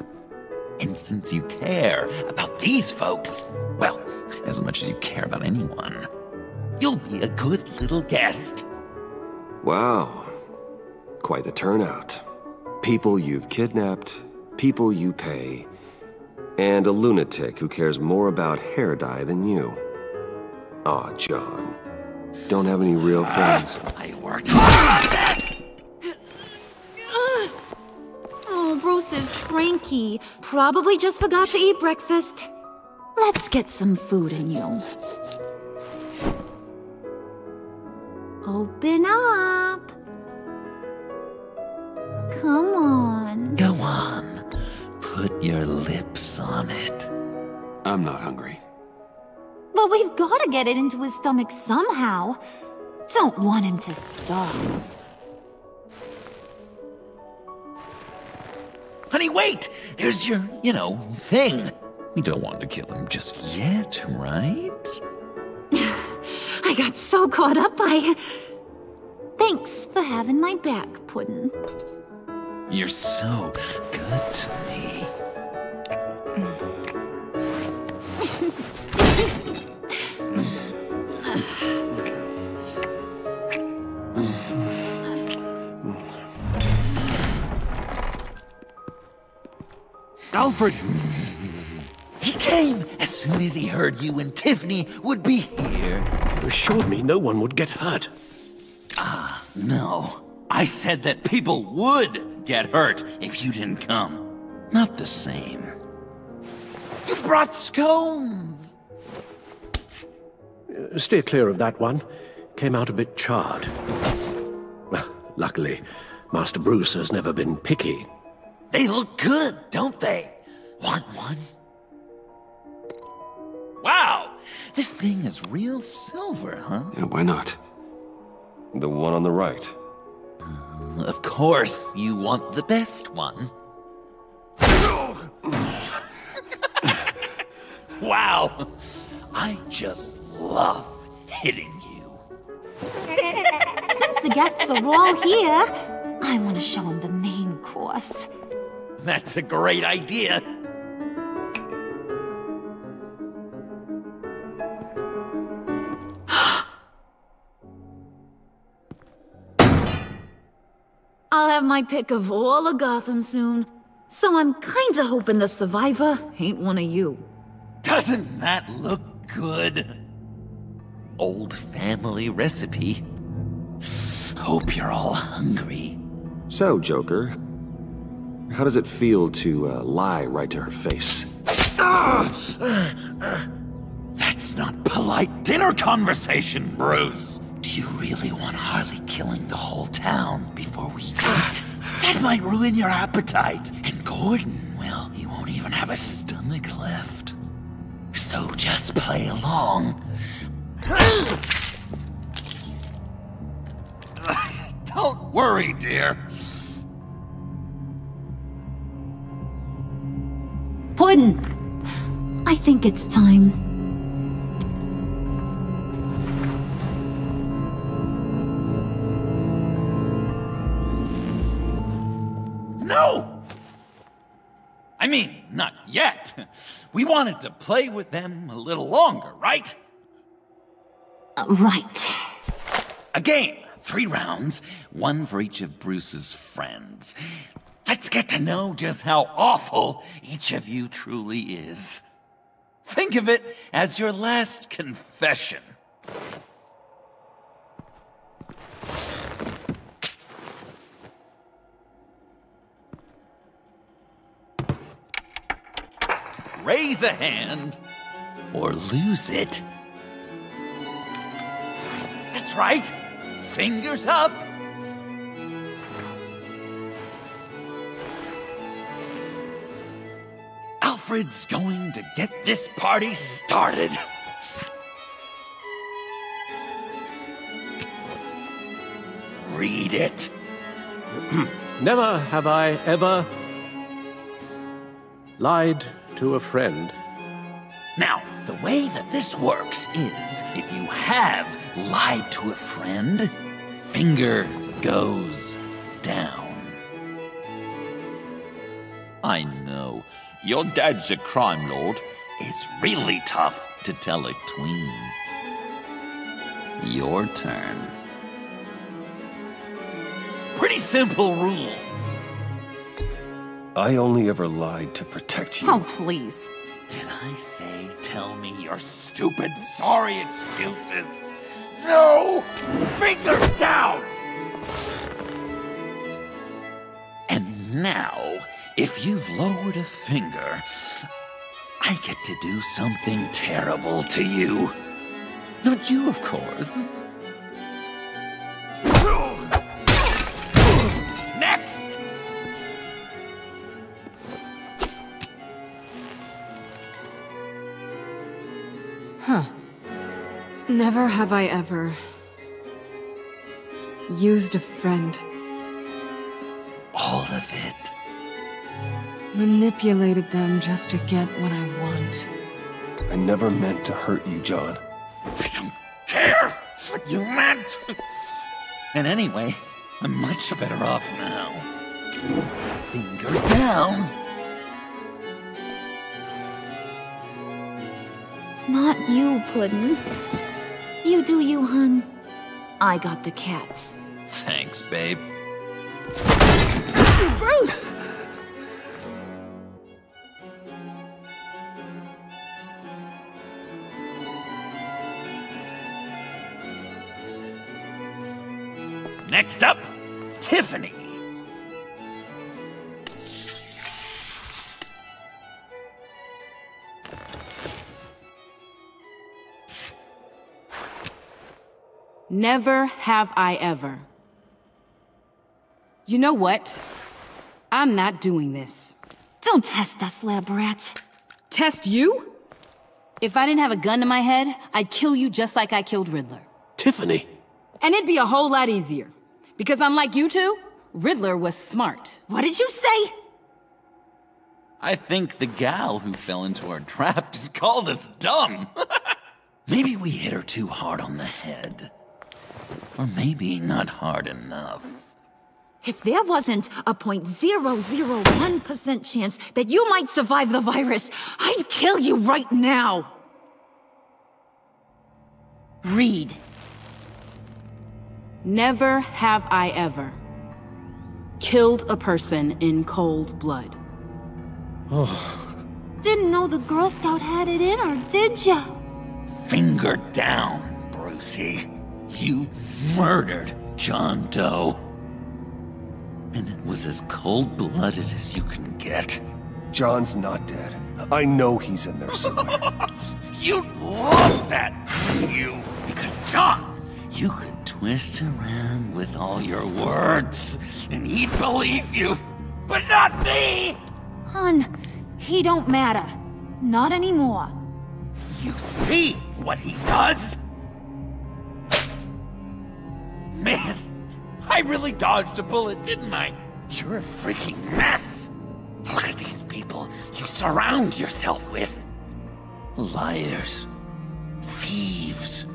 And since you care about these folks, well, as much as you care about anyone, you'll be a good little guest. Wow. Quite the turnout. People you've kidnapped, people you pay, and a lunatic who cares more about hair dye than you. Aw, John. Don't have any real friends. Uh, I worked hard on that! Oh, Bruce is cranky. Probably just forgot to eat breakfast. Let's get some food in you. Open up. Come on. Go on. Put your lips on it. I'm not hungry. But we've got to get it into his stomach somehow. Don't want him to starve. Honey, wait! There's your, you know, thing. We don't want to kill him just yet, right? I got so caught up by... Thanks for having my back, Puddin'. You're so good to me. Alfred! He came as soon as he heard you and Tiffany would be here. You assured me no one would get hurt. Ah, uh, no. I said that people would get hurt if you didn't come. Not the same. You brought scones! Uh, steer clear of that one. Came out a bit charred. Well, luckily, Master Bruce has never been picky. They look good, don't they? Want one? Wow! This thing is real silver, huh? Yeah, why not? The one on the right. Uh, of course you want the best one. Wow! I just love hitting you. Since the guests are all here, I want to show them the main course. That's a great idea. I'll have my pick of all of Gotham soon, so I'm kinda hoping the survivor ain't one of you. Doesn't that look good? Old family recipe. Hope you're all hungry. So, Joker, how does it feel to uh, lie right to her face? Uh, uh, uh, that's not polite dinner conversation, Bruce! Do you really want Harley killing the whole town before we eat? That might ruin your appetite. And Gordon, well, he won't even have a stomach left. So just play along. Don't worry, dear. Puddin', I think it's time. No! I mean, not yet. We wanted to play with them a little longer, right? Uh, right. A game. Three rounds, one for each of Bruce's friends. Let's get to know just how awful each of you truly is. Think of it as your last confession. Raise a hand, or lose it. right. Fingers up. Alfred's going to get this party started. Read it. Never have I ever lied to a friend. Now, the way that this works is, if you have lied to a friend, finger goes down. I know. Your dad's a crime lord. It's really tough to tell a tween. Your turn. Pretty simple rules. I only ever lied to protect you. Oh, please. Did I say tell me your stupid, sorry excuses? No! Finger down! And now, if you've lowered a finger, I get to do something terrible to you. Not you, of course. Next! Huh. Never have I ever used a friend. All of it. Manipulated them just to get what I want. I never meant to hurt you, John. I don't care what you meant! And anyway, I'm much better off now. Finger down! Not you, Puddin'. You do you, hun. I got the cats. Thanks, babe. Bruce! Next up, Tiffany. Never have I ever. You know what? I'm not doing this. Don't test us, lab rat. Test you? If I didn't have a gun to my head, I'd kill you just like I killed Riddler. Tiffany. And it'd be a whole lot easier. Because unlike you two, Riddler was smart. What did you say? I think the gal who fell into our trap just called us dumb. Maybe we hit her too hard on the head. Or maybe not hard enough. If there wasn't a zero point zero zero one percent chance that you might survive the virus, I'd kill you right now. Read. Never have I ever killed a person in cold blood. Oh. Didn't know the Girl Scout had it in her, did ya? Finger down, Brucey. You murdered John Doe. And it was as cold-blooded as you can get. John's not dead. I know he's in there somewhere. You'd love that, you. Because, John, you could twist around with all your words, and he'd believe you, but not me! Hun, he don't matter. Not anymore. You see what he does? Man, I really dodged a bullet, didn't I? You're a freaking mess! Look at these people you surround yourself with. Liars. Thieves.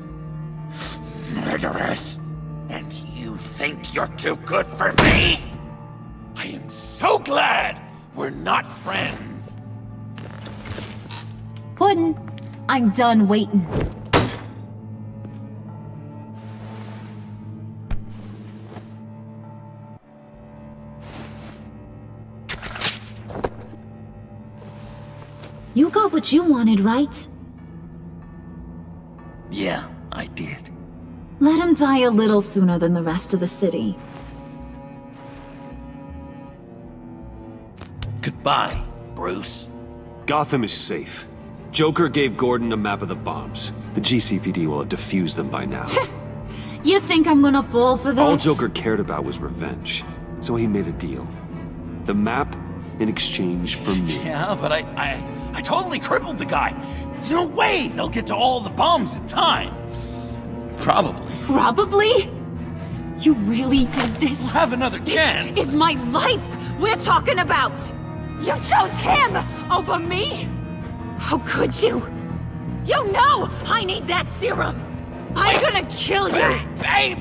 Murderers! And you think you're too good for me? I am so glad we're not friends! Puddin', I'm done waiting. You got what you wanted, right? Yeah, I did. Let him die a little sooner than the rest of the city. Goodbye, Bruce. Gotham is safe. Joker gave Gordon a map of the bombs. The G C P D will have defused them by now. You think I'm gonna fall for this? All Joker cared about was revenge, so he made a deal. The map in exchange for me. Yeah, but I, I, I totally crippled the guy. No way they'll get to all the bombs in time. Probably. Probably? You really did this? We'll have another this chance. This is my life we're talking about. You chose him over me? How could you? You know I need that serum. I'm gonna kill you. Babe!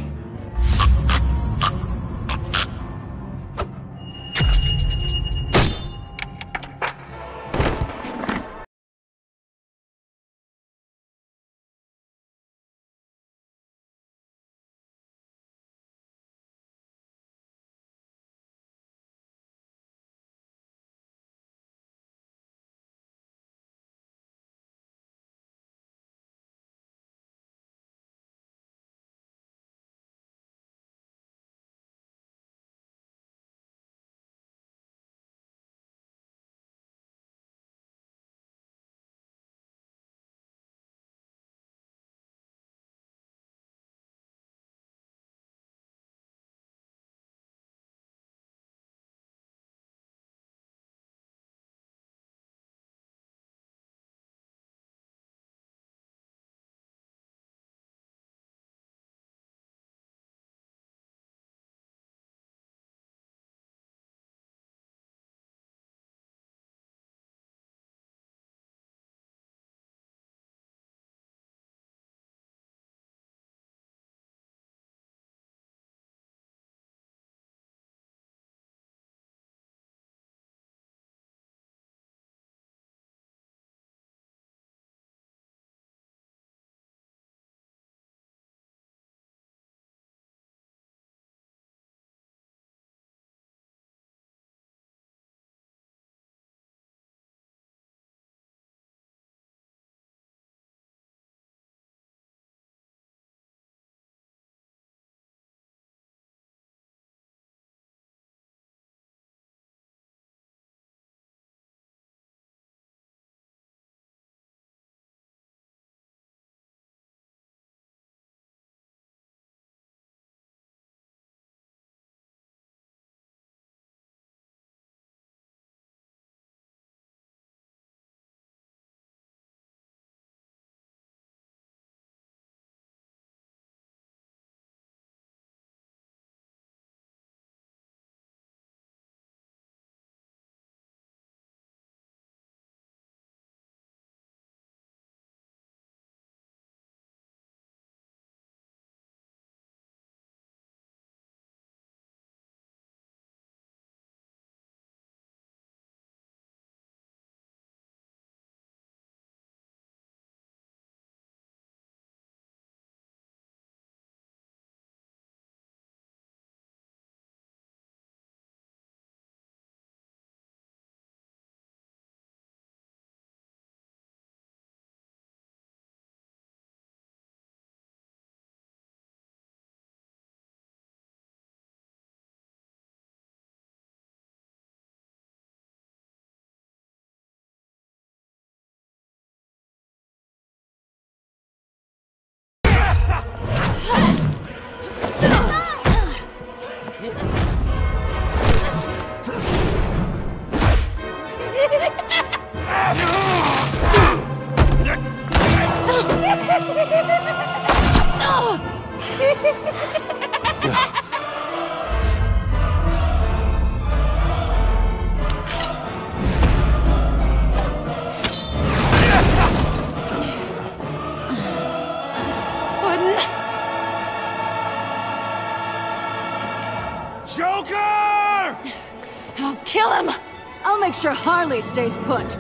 Make sure Harley stays put.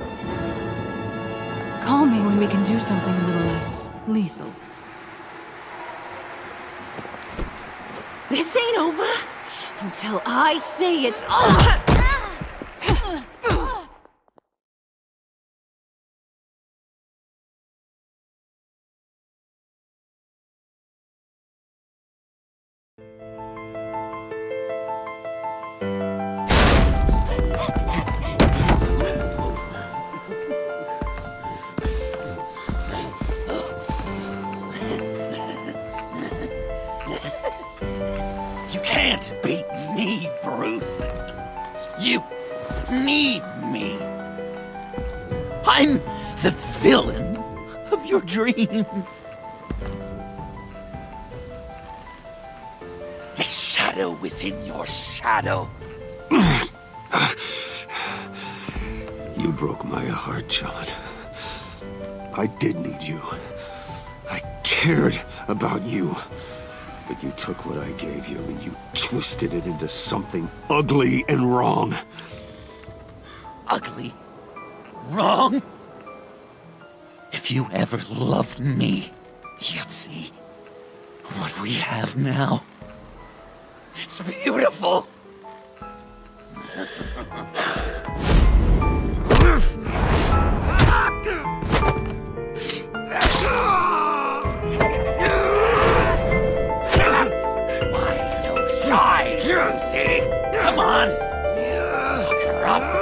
Call me when we can do something a little less lethal. This ain't over until I say it's over. You need me. I'm the villain of your dreams. The shadow within your shadow. You broke my heart, John. I did need you. I cared about you. But you took what I gave you and you twisted it into something ugly and wrong. Ugly? Wrong? If you ever loved me, you'd see what we have now. It's beautiful! Why so shy, Josie? Come on! Look her up!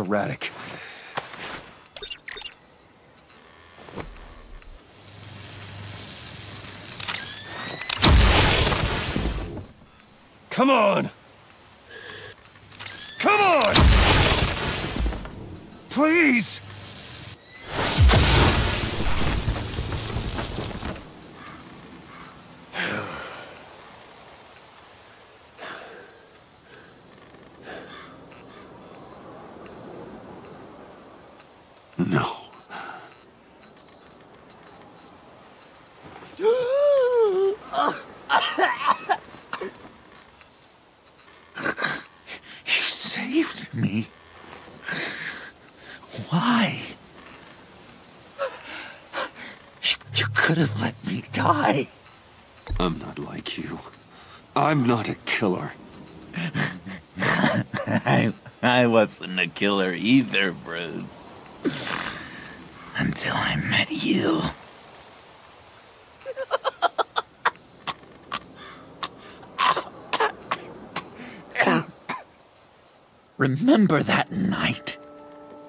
Erratic. Come on! Come on! Please! I'm not a killer. I, I wasn't a killer either, Bruce. Until I met you. Remember that night?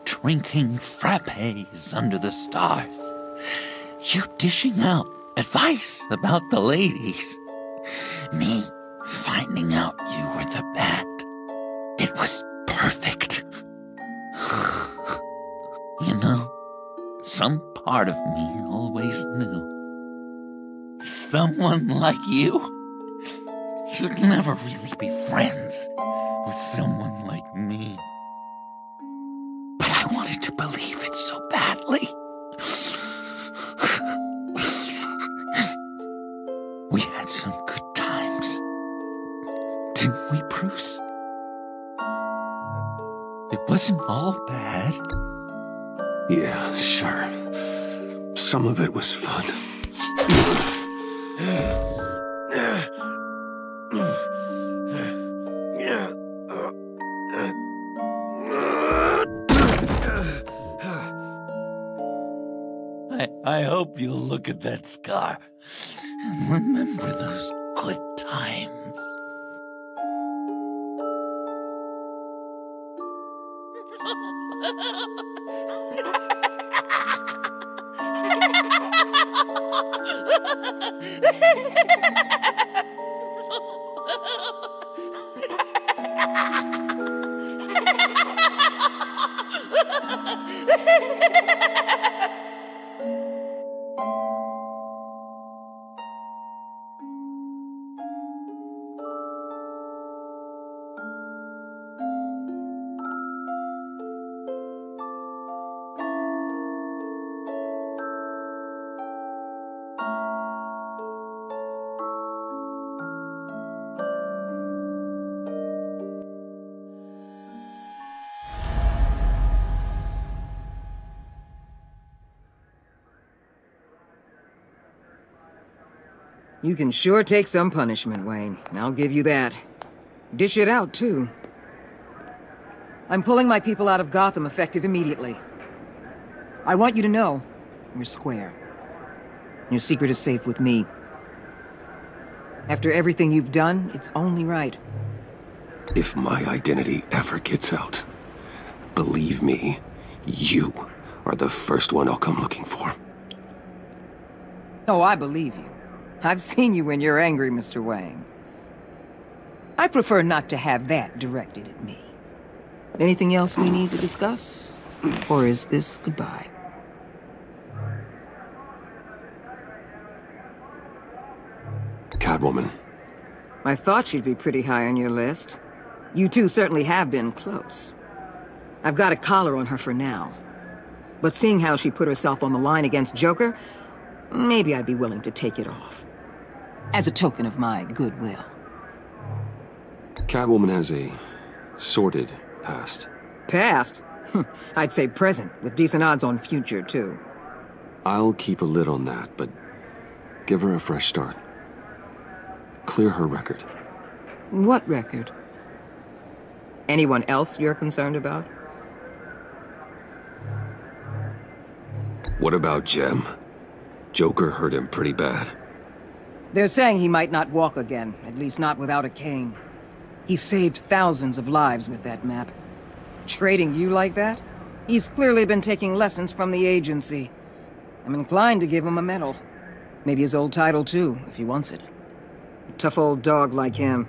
Drinking frappes under the stars. You dishing out advice about the ladies. Me. Finding out you were the bat. It was perfect. You know, some part of me always knew. Someone like you, you'd never really be friends with someone like me. But I wanted to believe it so badly. We had some good times. Didn't we, Bruce? It wasn't all bad. Yeah, sure. Some of it was fun. I, I hope you'll look at that scar and remember those good times. You can sure take some punishment, Wayne. I'll give you that. Dish it out, too. I'm pulling my people out of Gotham effective immediately. I want you to know you're square. Your secret is safe with me. After everything you've done, it's only right. If my identity ever gets out, believe me, you are the first one I'll come looking for. Oh, I believe you. I've seen you when you're angry, Mister Wayne. I prefer not to have that directed at me. Anything else we need to discuss? Or is this goodbye? Catwoman. I thought she'd be pretty high on your list. You two certainly have been close. I've got a collar on her for now. But seeing how she put herself on the line against Joker, maybe I'd be willing to take it off. As a token of my goodwill. Catwoman has a sordid past. Past? I'd say present, with decent odds on future, too. I'll keep a lid on that, but give her a fresh start. Clear her record. What record? Anyone else you're concerned about? What about Jim? Joker hurt him pretty bad. They're saying he might not walk again, at least not without a cane. He saved thousands of lives with that map. Trading you like that? He's clearly been taking lessons from the agency. I'm inclined to give him a medal. Maybe his old title, too, if he wants it. A tough old dog like him.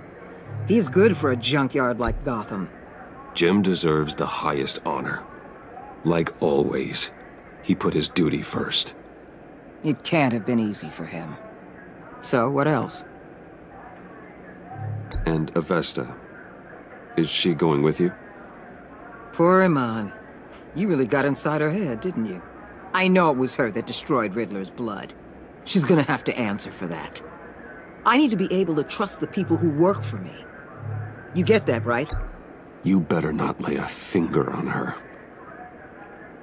He's good for a junkyard like Gotham. Jim deserves the highest honor. Like always, he put his duty first. It can't have been easy for him. So, what else? And Avesta. Is she going with you? Poor Iman. You really got inside her head, didn't you? I know it was her that destroyed Riddler's blood. She's gonna have to answer for that. I need to be able to trust the people who work for me. You get that, right? You better not lay a finger on her.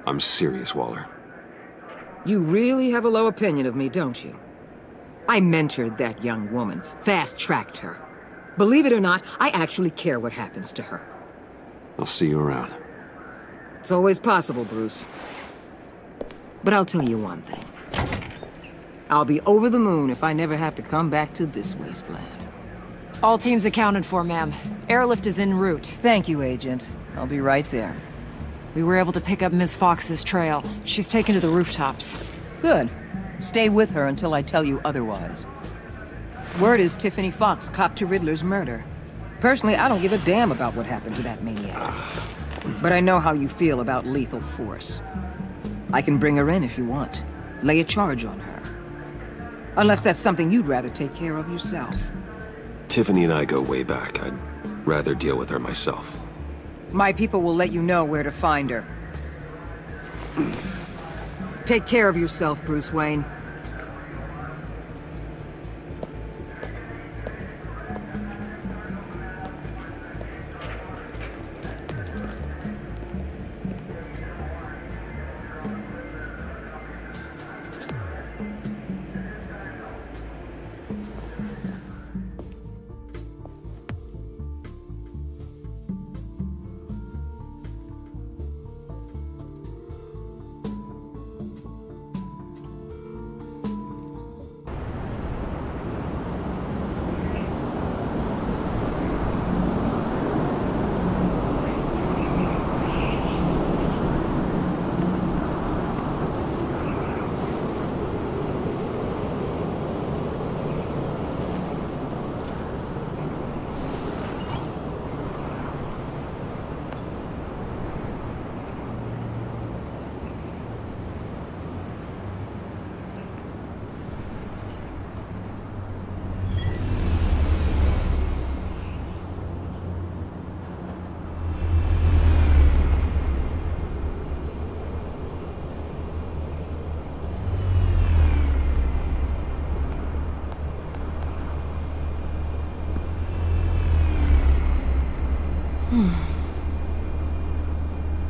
I'm serious, Waller. You really have a low opinion of me, don't you? I mentored that young woman, fast-tracked her. Believe it or not, I actually care what happens to her. I'll see you around. It's always possible, Bruce. But I'll tell you one thing. I'll be over the moon if I never have to come back to this wasteland. All teams accounted for, ma'am. Airlift is en route. Thank you, Agent. I'll be right there. We were able to pick up Miss Fox's trail. She's taken to the rooftops. Good. Stay with her until I tell you otherwise. Word is Tiffany Fox copped to Riddler's murder. Personally, I don't give a damn about what happened to that maniac. But I know how you feel about lethal force. I can bring her in if you want. Lay a charge on her. Unless that's something you'd rather take care of yourself. Tiffany and I go way back. I'd rather deal with her myself. My people will let you know where to find her. Take care of yourself, Bruce Wayne.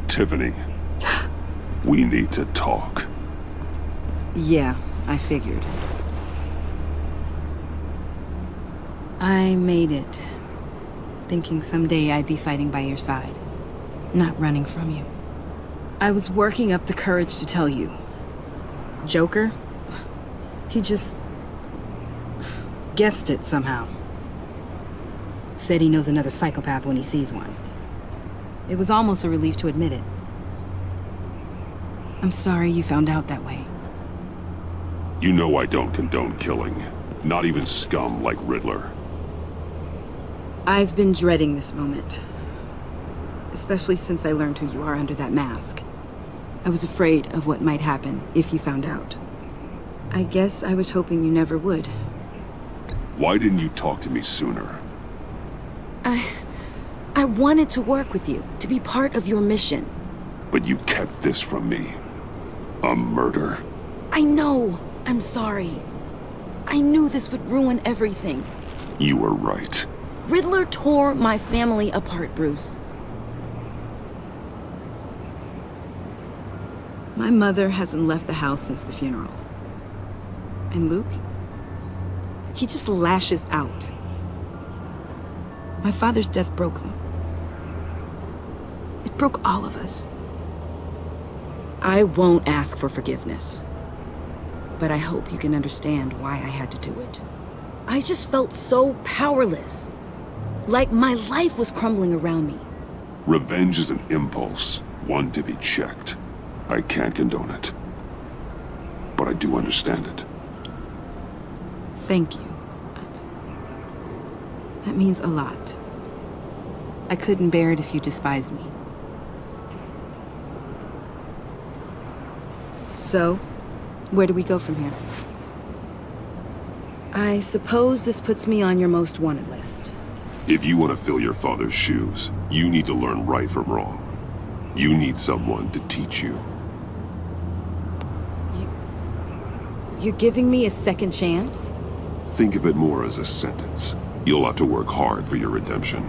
Tiffany, we need to talk. Yeah, I figured. I made it, thinking someday I'd be fighting by your side, not running from you. I was working up the courage to tell you. Joker? He just guessed it somehow. Said he knows another psychopath when he sees one. It was almost a relief to admit it. I'm sorry you found out that way. You know I don't condone killing. Not even scum like Riddler. I've been dreading this moment. Especially since I learned who you are under that mask. I was afraid of what might happen if you found out. I guess I was hoping you never would. Why didn't you talk to me sooner? I... I wanted to work with you, to be part of your mission. But you kept this from me. A murder. I know. I'm sorry. I knew this would ruin everything. You were right. Riddler tore my family apart, Bruce. My mother hasn't left the house since the funeral. And Luke? He just lashes out. My father's death broke them. It broke all of us. I won't ask for forgiveness. But I hope you can understand why I had to do it. I just felt so powerless. Like my life was crumbling around me. Revenge is an impulse, one to be checked. I can't condone it, but I do understand it. Thank you. That means a lot. I couldn't bear it if you despised me. So, where do we go from here? I suppose this puts me on your most wanted list. If you want to fill your father's shoes, you need to learn right from wrong. You need someone to teach you. You're giving me a second chance? Think of it more as a sentence. You'll have to work hard for your redemption.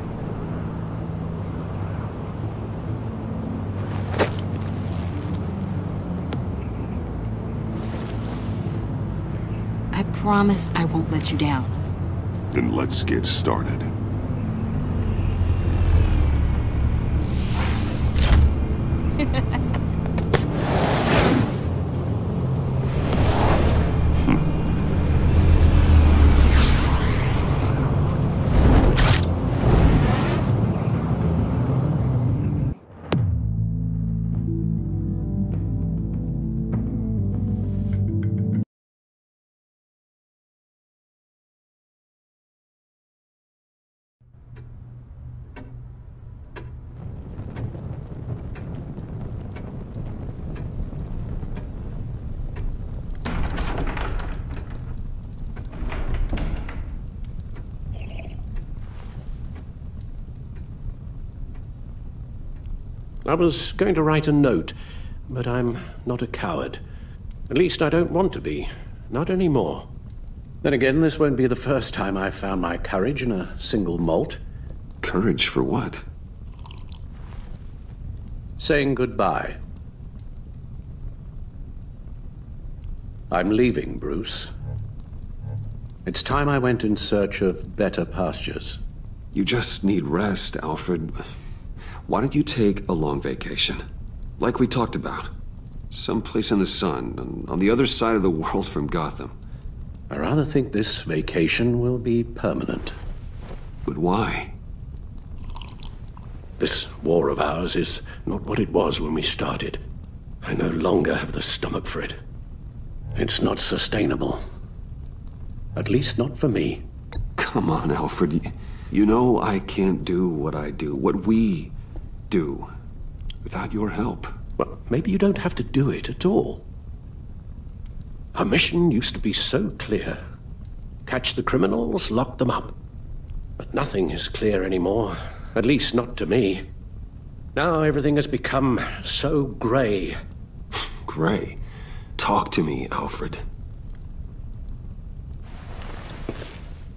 I promise I won't let you down. Then let's get started. I was going to write a note, but I'm not a coward. At least I don't want to be. Not anymore. Then again, this won't be the first time I've found my courage in a single malt. Courage for what? Saying goodbye. I'm leaving, Bruce. It's time I went in search of better pastures. You just need rest, Alfred. Why don't you take a long vacation? Like we talked about. Someplace in the sun, on the other side of the world from Gotham. I rather think this vacation will be permanent. But why? This war of ours is not what it was when we started. I no longer have the stomach for it. It's not sustainable. At least not for me. Come on, Alfred. You know I can't do what I do, what we do without your help. Well, maybe you don't have to do it at all. Our mission used to be so clear. Catch the criminals, lock them up. But nothing is clear anymore, at least not to me. Now everything has become so grey. Grey? Talk to me, Alfred.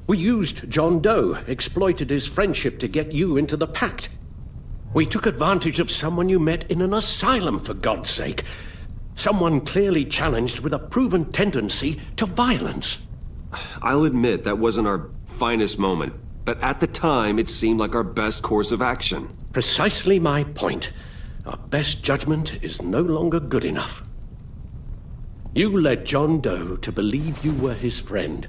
We used John Doe, exploited his friendship to get you into the pact. We took advantage of someone you met in an asylum, for God's sake. Someone clearly challenged with a proven tendency to violence. I'll admit that wasn't our finest moment, but at the time it seemed like our best course of action. Precisely my point. Our best judgment is no longer good enough. You led John Doe to believe you were his friend.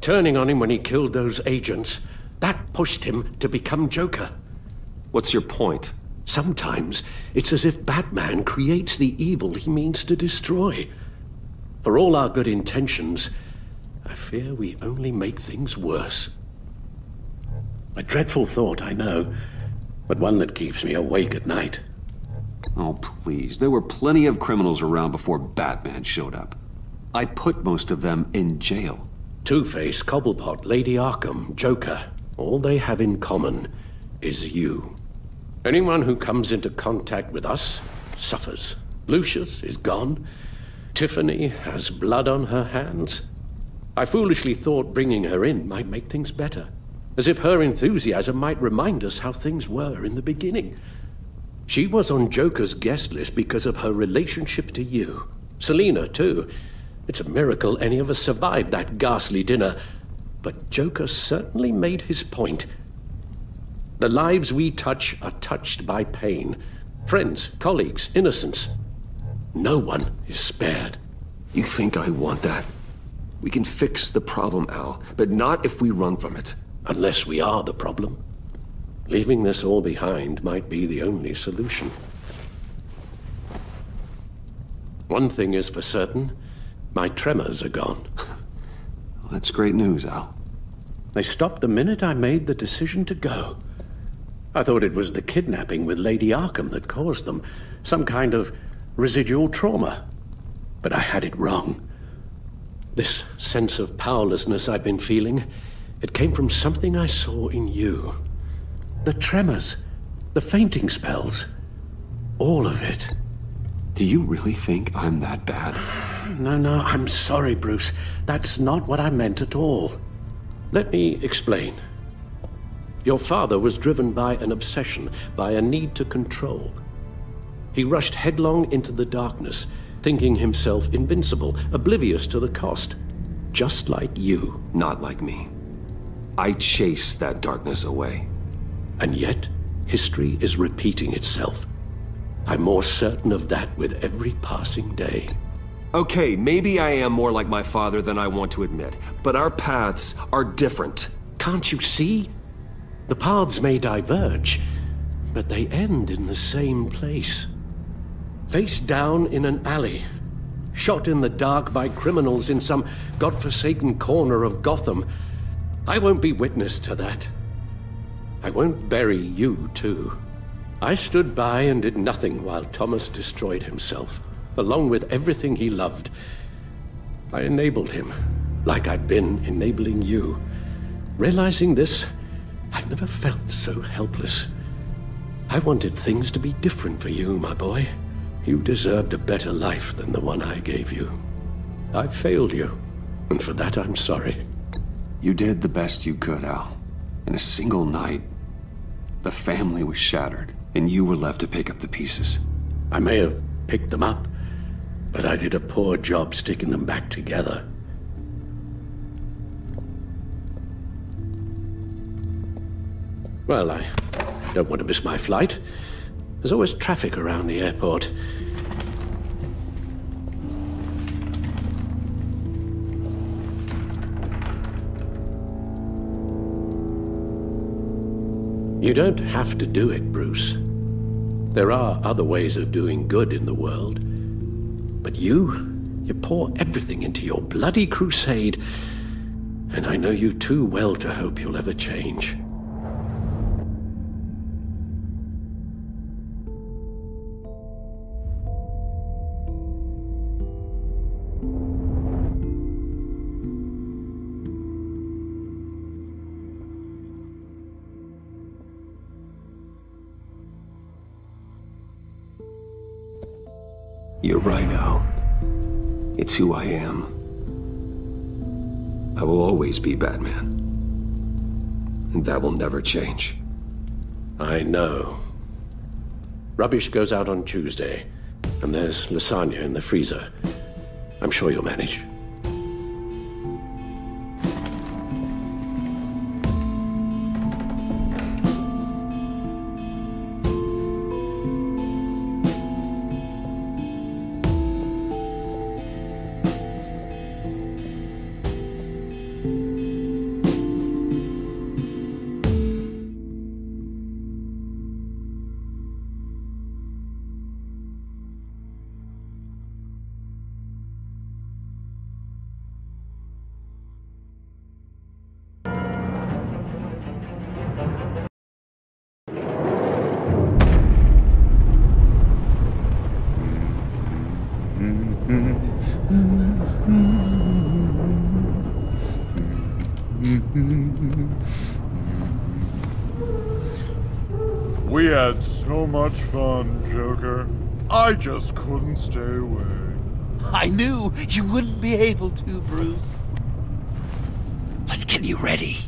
Turning on him when he killed those agents, that pushed him to become Joker. What's your point? Sometimes it's as if Batman creates the evil he means to destroy. For all our good intentions, I fear we only make things worse. A dreadful thought, I know, but one that keeps me awake at night. Oh, please. There were plenty of criminals around before Batman showed up. I put most of them in jail. Two-Face, Cobblepot, Lady Arkham, Joker, all they have in common is you. Anyone who comes into contact with us suffers. Lucius is gone. Tiffany has blood on her hands. I foolishly thought bringing her in might make things better, as if her enthusiasm might remind us how things were in the beginning. She was on Joker's guest list because of her relationship to you. Selina, too. It's a miracle any of us survived that ghastly dinner. But Joker certainly made his point. The lives we touch are touched by pain. Friends, colleagues, innocents. No one is spared. You think I want that? We can fix the problem, Al, but not if we run from it. Unless we are the problem. Leaving this all behind might be the only solution. One thing is for certain, my tremors are gone. Well, that's great news, Al. They stopped the minute I made the decision to go. I thought it was the kidnapping with Lady Arkham that caused them, some kind of residual trauma. But I had it wrong. This sense of powerlessness I've been feeling, it came from something I saw in you. The tremors, the fainting spells, all of it. Do you really think I'm that bad? No, no, I'm sorry, Bruce. That's not what I meant at all. Let me explain. Your father was driven by an obsession, by a need to control. He rushed headlong into the darkness, thinking himself invincible, oblivious to the cost. Just like you. Not like me. I chased that darkness away. And yet, history is repeating itself. I'm more certain of that with every passing day. Okay, maybe I am more like my father than I want to admit, but our paths are different. Can't you see? The paths may diverge, but they end in the same place. Face down in an alley, shot in the dark by criminals in some godforsaken corner of Gotham. I won't be witness to that. I won't bury you, too. I stood by and did nothing while Thomas destroyed himself, along with everything he loved. I enabled him, like I'd been enabling you. Realizing this, I've never felt so helpless. I wanted things to be different for you, my boy. You deserved a better life than the one I gave you. I failed you, and for that I'm sorry. You did the best you could, Al. In a single night, the family was shattered, and you were left to pick up the pieces. I may have picked them up, but I did a poor job sticking them back together. Well, I don't want to miss my flight. There's always traffic around the airport. You don't have to do it, Bruce. There are other ways of doing good in the world. But you, you pour everything into your bloody crusade, and I know you too well to hope you'll ever change. You're right, Al. It's who I am. I will always be Batman. And that will never change. I know. Rubbish goes out on Tuesday, and there's lasagna in the freezer. I'm sure you'll manage. had so much fun, Joker. I just couldn't stay away. I knew you wouldn't be able to, Bruce. Let's get you ready.